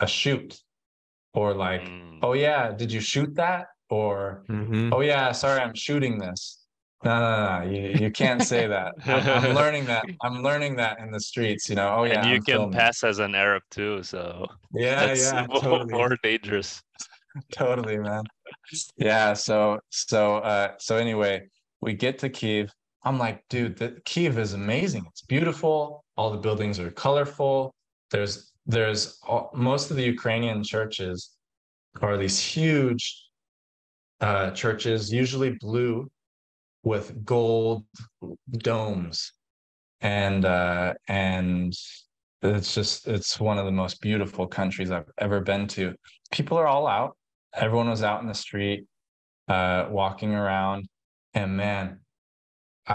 a shoot. Or like, mm. oh yeah, did you shoot that? Or, mm-hmm. oh yeah, sorry, I'm shooting this. No, no, no, you, you can't say that. I'm, I'm learning that. I'm learning that in the streets, you know. Oh yeah, and you I'm can filming. Pass as an Arab too, so yeah, that's yeah, totally. More dangerous. Totally, man. Yeah, so so uh, so anyway, we get to Kyiv. I'm like, dude, the, Kyiv is amazing. It's beautiful. All the buildings are colorful. There's There's most of the Ukrainian churches are these huge uh, churches, usually blue with gold domes, and uh, and it's just it's one of the most beautiful countries I've ever been to. People are all out. Everyone was out in the street, uh, walking around, and man,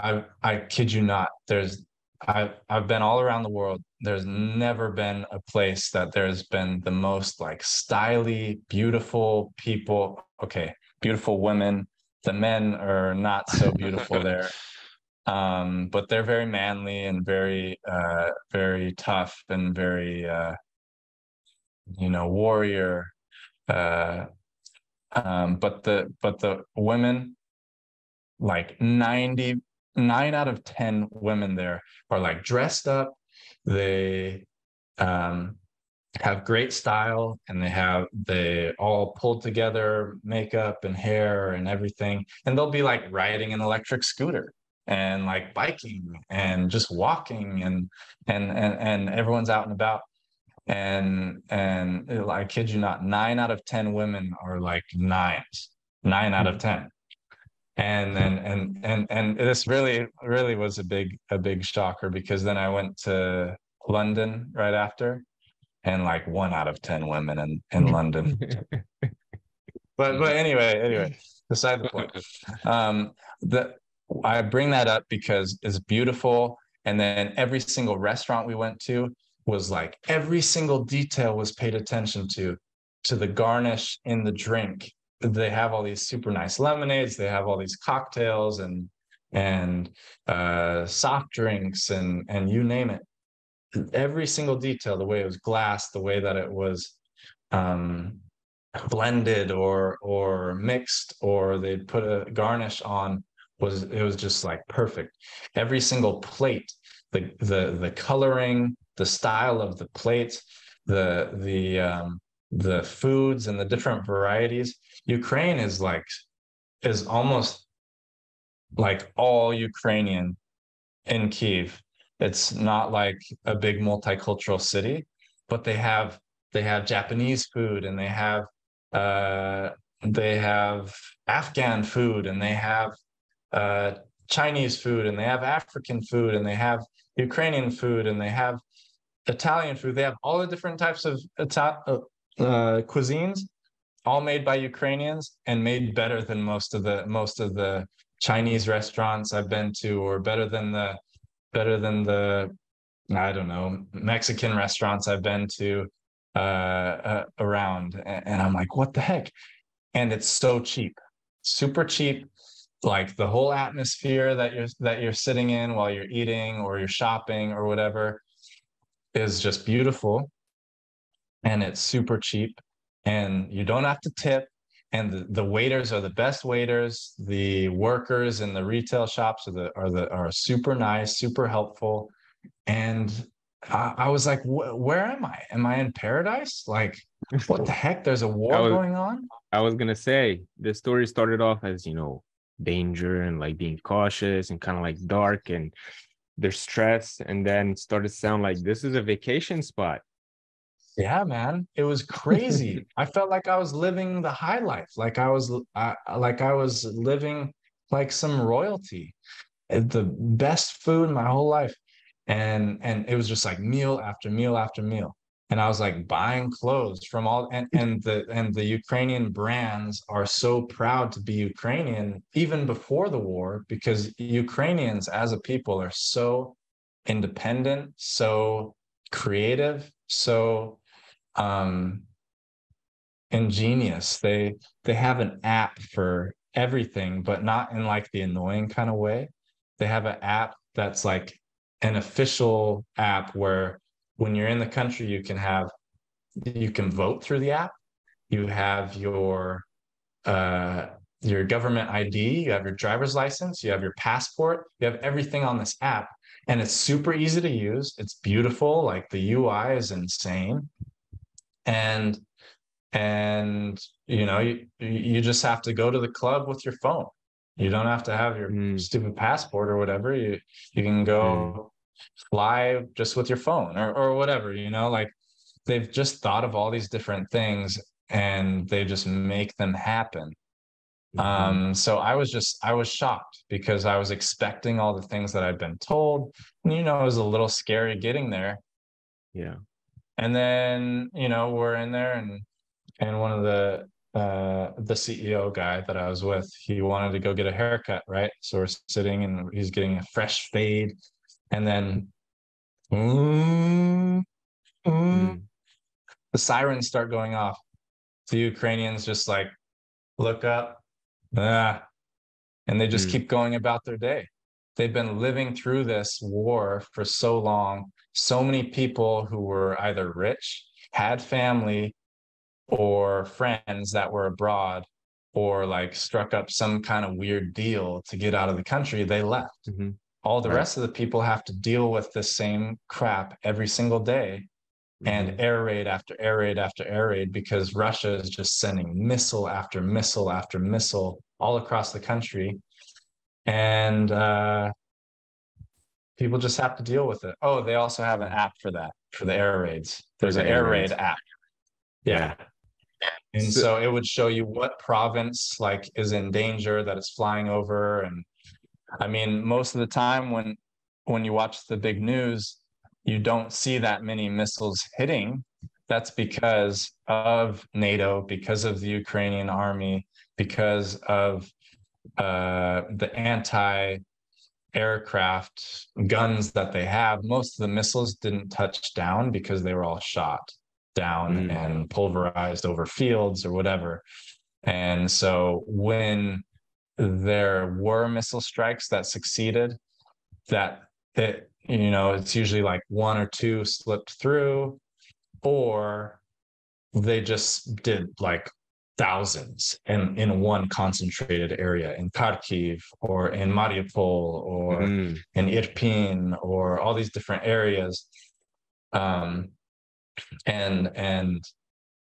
I I kid you not, there's. I've, I've been all around the world. There's never been a place that there's been the most like stylish, beautiful people. Okay, beautiful women. The men are not so beautiful there, um, but they're very manly and very, uh, very tough and very, uh, you know, warrior. Uh, um, but the but the women, like ninety. Nine out of ten women there are like dressed up. They um, have great style, and they have they all pulled together makeup and hair and everything. And they'll be like riding an electric scooter and like biking and just walking, and and and and everyone's out and about. And and I kid you not, nine out of ten women are like nines, nine out of ten. And then and and and this really really was a big a big shocker, because then I went to London right after, and like one out of ten women in, in London. But but anyway, anyway, beside the point. Um, the I bring that up because it's beautiful. And then every single restaurant we went to was like, every single detail was paid attention to, to the garnish in the drink. They have all these super nice lemonades. They have all these cocktails and and uh, soft drinks and and you name it. Every single detail, the way it was glassed, the way that it was um, blended or or mixed, or they'd put a garnish on, was it was just like perfect. Every single plate, the the the coloring, the style of the plate, the the um, the foods and the different varieties. Ukraine is like is almost like all Ukrainian in Kyiv. It's not like a big multicultural city, but they have they have Japanese food, and they have uh, they have Afghan food, and they have uh, Chinese food, and they have African food, and they have Ukrainian food, and they have Italian food. They have all the different types of Ita- uh, cuisines, all made by Ukrainians and made better than most of the most of the Chinese restaurants I've been to, or better than the. better than the, I don't know, Mexican restaurants I've been to uh, uh, around. And, and I'm like, what the heck? And it's so cheap, super cheap. Like the whole atmosphere that you're, that you're sitting in while you're eating or you're shopping or whatever is just beautiful. And it's super cheap, and you don't have to tip. And the, the waiters are the best waiters. The workers in the retail shops are the are the are super nice, super helpful. And I, I was like, where am I? Am I in paradise? Like, what the heck? There's a war was, going on. I was gonna say, the story started off as, you know, danger and like being cautious and kind of like dark and there's stress, and then started to sound like this is a vacation spot. Yeah, man, it was crazy. I felt like I was living the high life, like I was, I, like I was living like some royalty. The best food in my whole life, and and it was just like meal after meal after meal. And I was like buying clothes from all, and and the and the Ukrainian brands are so proud to be Ukrainian, even before the war, because Ukrainians as a people are so independent, so creative, so. Um, ingenious. They they have an app for everything, but not in like the annoying kind of way. They have an app that's like an official app where when you're in the country, you can have you can vote through the app. You have your uh, your government I D. You have your driver's license. You have your passport. You have everything on this app, and it's super easy to use. It's beautiful. Like the U I is insane. And, and, you know, you, you just have to go to the club with your phone. You don't have to have your mm. stupid passport or whatever. You, you can go mm. fly just with your phone or, or whatever, you know, like they've just thought of all these different things and they just make them happen. Mm-hmm. Um, so I was just, I was shocked because I was expecting all the things that I'd been told, and, you know, it was a little scary getting there. Yeah. And then, you know, we're in there, and and one of the uh, the C E O guy that I was with, he wanted to go get a haircut, right? So we're sitting, and he's getting a fresh fade, and then mm, mm, mm. the sirens start going off. The Ukrainians just like look up, ah, and they just mm. keep going about their day. They've been living through this war for so long. So many people who were either rich, had family or friends that were abroad, or like struck up some kind of weird deal to get out of the country, they left. Mm-hmm. All the right. rest of the people have to deal with the same crap every single day, mm-hmm. and air raid after air raid after air raid, because Russia is just sending missile after missile after missile all across the country. and uh, people just have to deal with it. Oh, they also have an app for that, for the air raids. There's an air raid app. Yeah. And so, so it would show you what province like is in danger that it's flying over. And I mean, most of the time when when you watch the big news, you don't see that many missiles hitting. That's because of NATO, because of the Ukrainian army, because of uh, the anti-aircraft guns that they have. Most of the missiles didn't touch down because they were all shot down mm. and pulverized over fields or whatever. And so when there were missile strikes that succeeded, that it, you know, it's usually like one or two slipped through, or they just did like thousands in, in one concentrated area in Kharkiv or in Mariupol or mm. in Irpin or all these different areas. Um, and and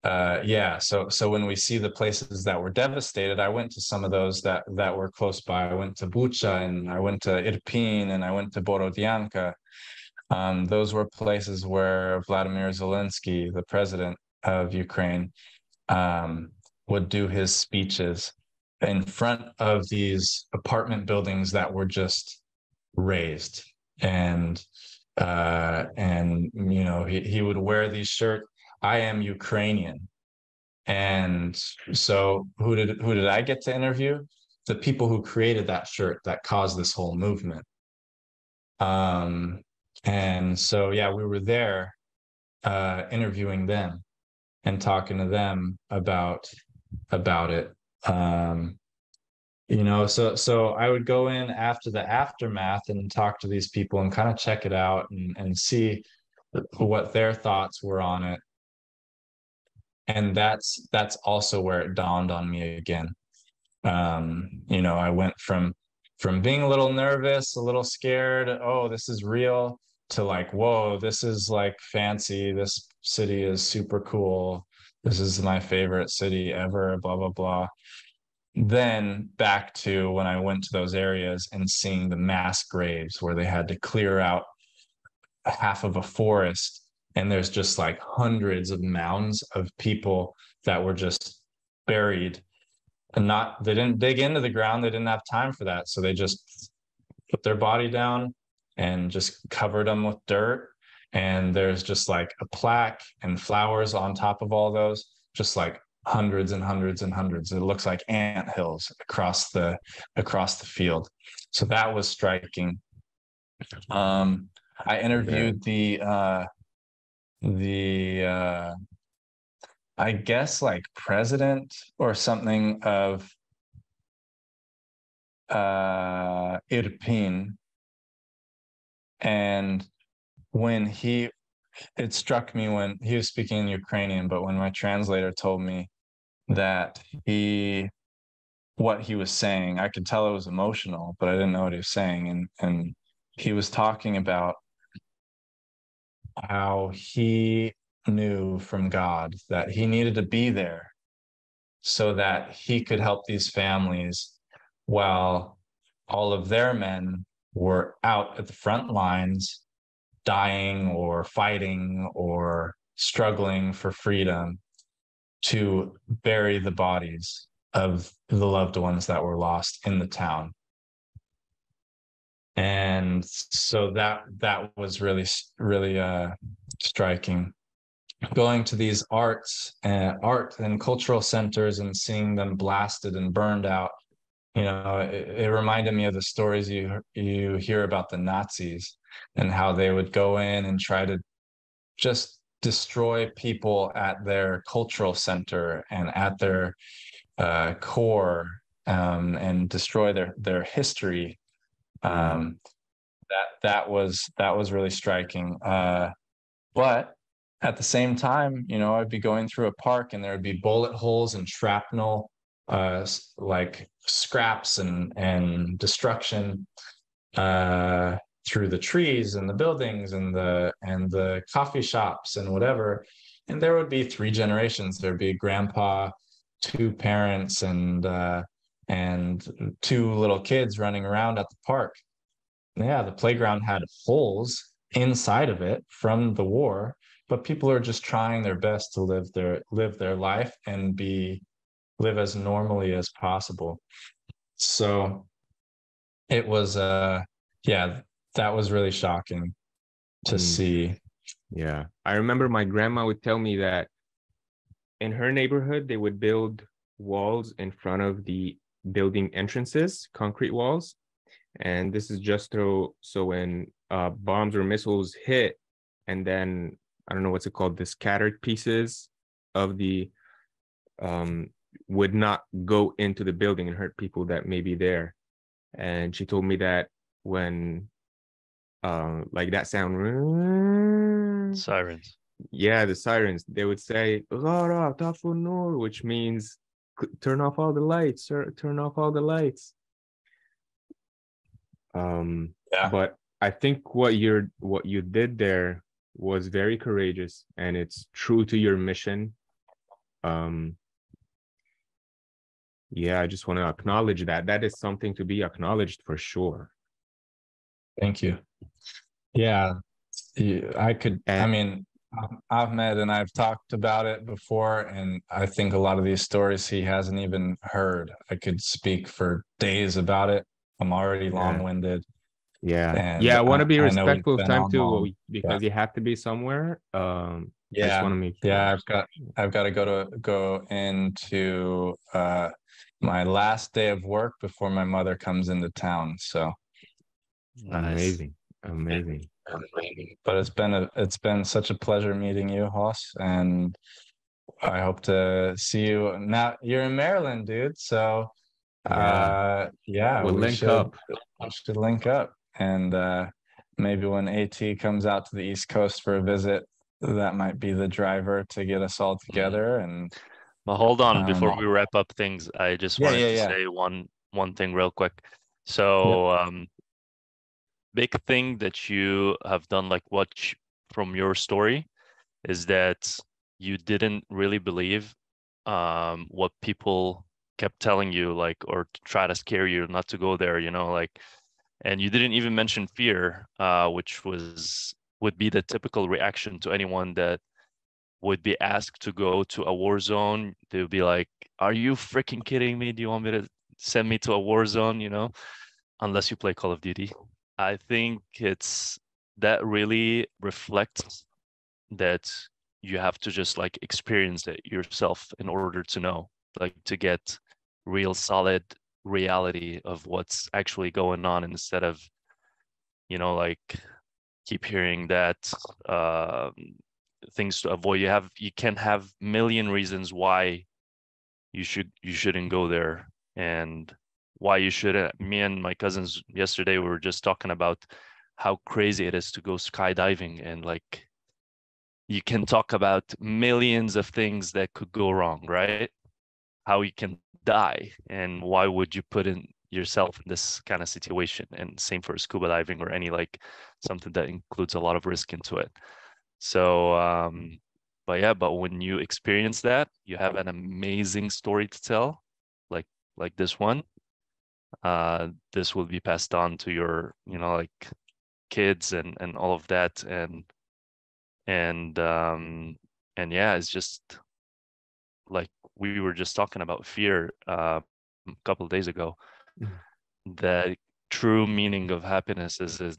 uh, yeah, so so when we see the places that were devastated, I went to some of those that, that were close by. I went to Bucha and I went to Irpin and I went to Borodyanka. Um, those were places where Vladimir Zelensky, the president of Ukraine, um, would do his speeches in front of these apartment buildings that were just razed. And, uh, and you know, he, he would wear these shirts, "I am Ukrainian." And so who did who did I get to interview? The people who created that shirt that caused this whole movement. Um. And so, yeah, we were there uh, interviewing them and talking to them about about it. Um, you know, so so I would go in after the aftermath and talk to these people and kind of check it out and, and see what their thoughts were on it. And that's that's also where it dawned on me again. Um, you know, I went from from being a little nervous, a little scared, oh, this is real, to like, whoa, this is like fancy. This city is super cool. This is my favorite city ever, blah, blah, blah. Then back to when I went to those areas and seeing the mass graves where they had to clear out half of a forest. And there's just like hundreds of mounds of people that were just buried. And not, they didn't dig into the ground. They didn't have time for that. So they just put their body down and just covered them with dirt. And there's just like a plaque and flowers on top of all those, just like hundreds and hundreds and hundreds. It looks like ant hills across the across the field. So that was striking. Um, I interviewed the uh, the. Uh, I guess like president or something of uh, Irpin. And when he, it struck me when he was speaking in Ukrainian, but when my translator told me that he, what he was saying, I could tell it was emotional, but I didn't know what he was saying. And, and he was talking about how he knew from God that he needed to be there so that he could help these families while all of their men were out at the front lines dying or fighting or struggling for freedom, to bury the bodies of the loved ones that were lost in the town. And so that that was really, really uh, striking. Going to these arts and art and cultural centers and seeing them blasted and burned out, you know, it, it reminded me of the stories you you hear about the Nazis and how they would go in and try to just destroy people at their cultural center and at their uh, core, um, and destroy their their history. Um, that that was that was really striking, uh, but. At the same time, you know, I'd be going through a park and there would be bullet holes and shrapnel, uh, like scraps and, and destruction uh, through the trees and the buildings and the and the coffee shops and whatever. And there would be three generations. There'd be grandpa, two parents, and uh, and two little kids running around at the park. Yeah, the playground had holes inside of it from the war, but people are just trying their best to live their live their life and be live as normally as possible. So it was, uh, yeah, that was really shocking to mm. see. Yeah, I remember my grandma would tell me that in her neighborhood, they would build walls in front of the building entrances, concrete walls. And this is just so, so when uh, bombs or missiles hit, and then, I don't know what's it called, the scattered pieces of the, um, would not go into the building and hurt people that may be there. And she told me that when, uh, like that sound, sirens. Yeah, the sirens, they would say, which means turn off all the lights, sir, turn off all the lights. Um, yeah. But I think what you're, what you did there was very courageous, and it's true to your mission. Um, yeah, I just want to acknowledge that. That is something to be acknowledged for sure. Thank you. Yeah, I could, and, I mean, Ahmed and I've talked about it before, and I think a lot of these stories he hasn't even heard. I could speak for days about it. I'm already yeah. long-winded. Yeah. And yeah, I want to be I, respectful I of time too, long. because yeah. you have to be somewhere. Um, yeah. I just want to make sure. Yeah, I've got I've got to go to go into uh, my last day of work before my mother comes into town. So amazing, nice. amazing. But it's been a it's been such a pleasure meeting you, Hoss, and I hope to see you. Now you're in Maryland, dude. So. Yeah. uh yeah we'll we link should, up we should link up and uh maybe when AT comes out to the East Coast for a visit, that might be the driver to get us all together. And but hold on, um, before we wrap up things, I just wanted yeah, yeah, yeah. to say one one thing real quick. So yeah. um big thing that you have done, like what you, from your story, is that you didn't really believe um what people kept telling you, like, or to try to scare you not to go there, you know, like, and you didn't even mention fear, uh, which was would be the typical reaction to anyone that would be asked to go to a war zone. They would be like, "Are you freaking kidding me? Do you want me to send me to a war zone?" You know, unless you play Call of Duty. I think it's that really reflects that you have to just like experience it yourself in order to know, like to get real solid reality of what's actually going on, instead of, you know, like keep hearing that uh, things to avoid. You have you can have million reasons why you should you shouldn't go there and why you shouldn't. Me and my cousins yesterday, we were just talking about how crazy it is to go skydiving, and like you can talk about millions of things that could go wrong, right? How you can die, and why would you put in yourself in this kind of situation? And same for scuba diving or any like something that includes a lot of risk into it. So, um, but yeah, but when you experience that, you have an amazing story to tell, like like this one. Uh, this will be passed on to your, you know, like kids and and all of that, and and um, and yeah, it's just like. We were just talking about fear uh, a couple of days ago. The true meaning of happiness is, is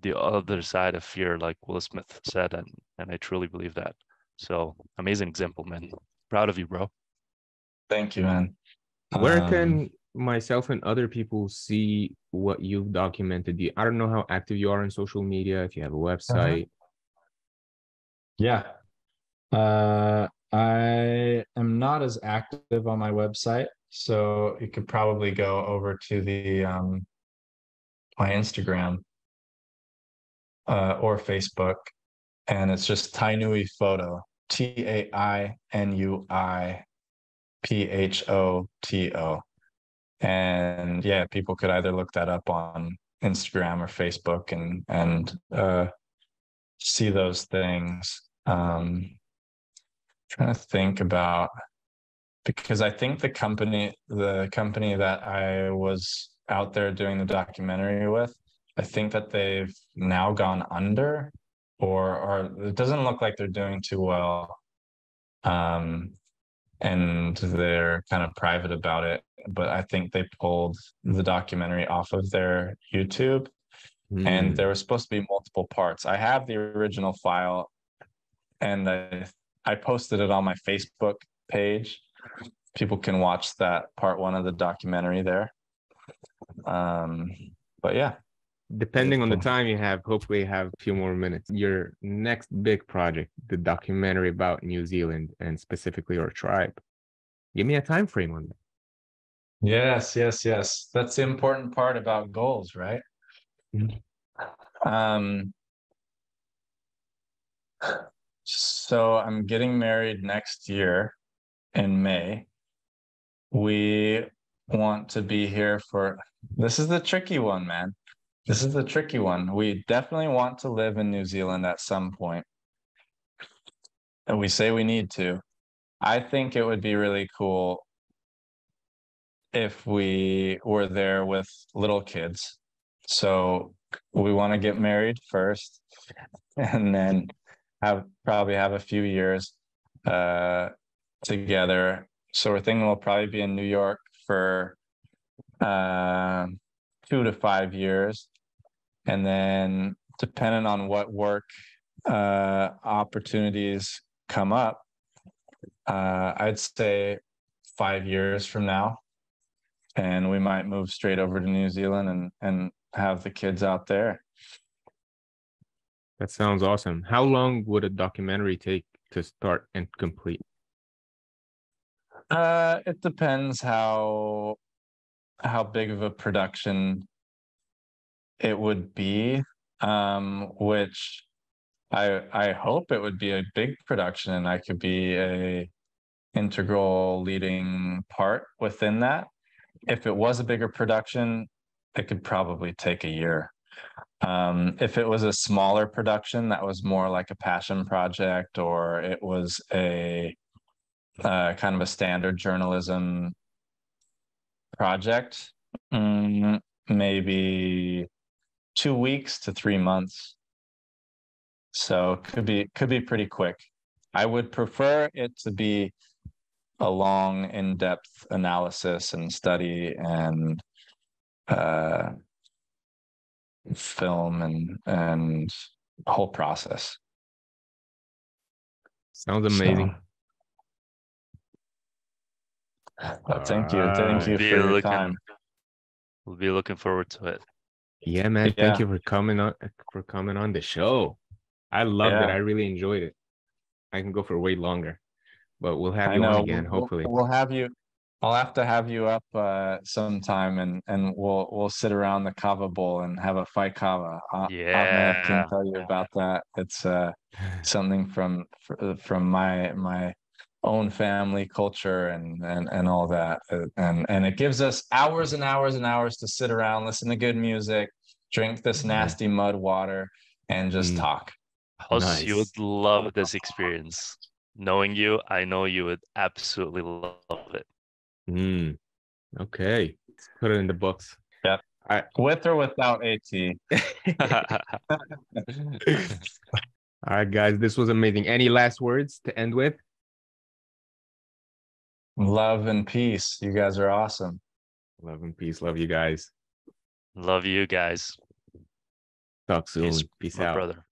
the other side of fear, like Will Smith said, and, and I truly believe that. So amazing example, man. Proud of you, bro. Thank you, man. Where um, can myself and other people see what you've documented? I don't know how active you are on social media, if you have a website. Uh-huh. Yeah. Uh... I am not as active on my website, so you could probably go over to the um, my Instagram uh, or Facebook, and it's just Tainui Photo, T A I N U I P H O T O, and yeah, people could either look that up on Instagram or Facebook and and uh, see those things. Um, Trying to think about because I think the company, the company that I was out there doing the documentary with, I think that they've now gone under, or or it doesn't look like they're doing too well. Um, and they're kind of private about it, but I think they pulled the documentary off of their YouTube. Mm. And there were supposed to be multiple parts. I have the original file, and I I posted it on my Facebook page. People can watch that part one of the documentary there. Um, but yeah. Depending on the time you have, hopefully you have a few more minutes. Your next big project, the documentary about New Zealand and specifically your tribe. Give me a time frame on that. Yes, yes, yes. That's the important part about goals, right? Um, so I'm getting married next year in May. We want to be here for, this is the tricky one, man. This is the tricky one. We definitely want to live in New Zealand at some point. And we say we need to. I think it would be really cool if we were there with little kids. So we want to get married first, and then have probably have a few years uh, together. So we're thinking we'll probably be in New York for uh, two to five years. And then depending on what work uh, opportunities come up, uh, I'd say five years from now. And we might move straight over to New Zealand and and have the kids out there. That sounds awesome. How long would a documentary take to start and complete? Uh, it depends how how big of a production it would be, um, which I I hope it would be a big production and I could be a integral leading part within that. If it was a bigger production, it could probably take a year. Um, if it was a smaller production that was more like a passion project, or it was a uh, kind of a standard journalism project, um, maybe two weeks to three months. So it could be, could be pretty quick. I would prefer it to be a long, in-depth analysis and study and uh, film and and whole process. Sounds amazing. So, well, thank you, thank you uh, for your looking, time. We'll be looking forward to it. Yeah, man. Yeah. Thank you for coming on for coming on the show. I loved yeah. it. I really enjoyed it. I can go for way longer. But we'll have you on again, hopefully. We'll, we'll have you. I'll have to have you up uh, sometime, and and we'll we'll sit around the kava bowl and have a fight kava. I, yeah, I can tell you about that. It's uh, something from from my my own family culture and and and all that, and and it gives us hours and hours and hours to sit around, listen to good music, drink this nasty mud water, and just mm. talk. Hoss, nice. You would love this experience. Knowing you, I know you would absolutely love it. Mm. Okay. Let's put it in the books. Yeah. Right. With or without AT. All right, guys. This was amazing. Any last words to end with? Love and peace. You guys are awesome. Love and peace. Love you guys. Love you guys. Talk soon. Peace, peace out, brother.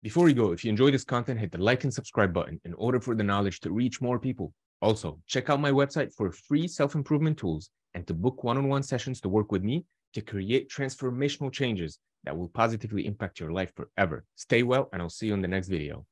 Before you go, if you enjoy this content, hit the like and subscribe button in order for the knowledge to reach more people. Also, check out my website for free self-improvement tools and to book one-on-one sessions to work with me to create transformational changes that will positively impact your life forever. Stay well, and I'll see you in the next video.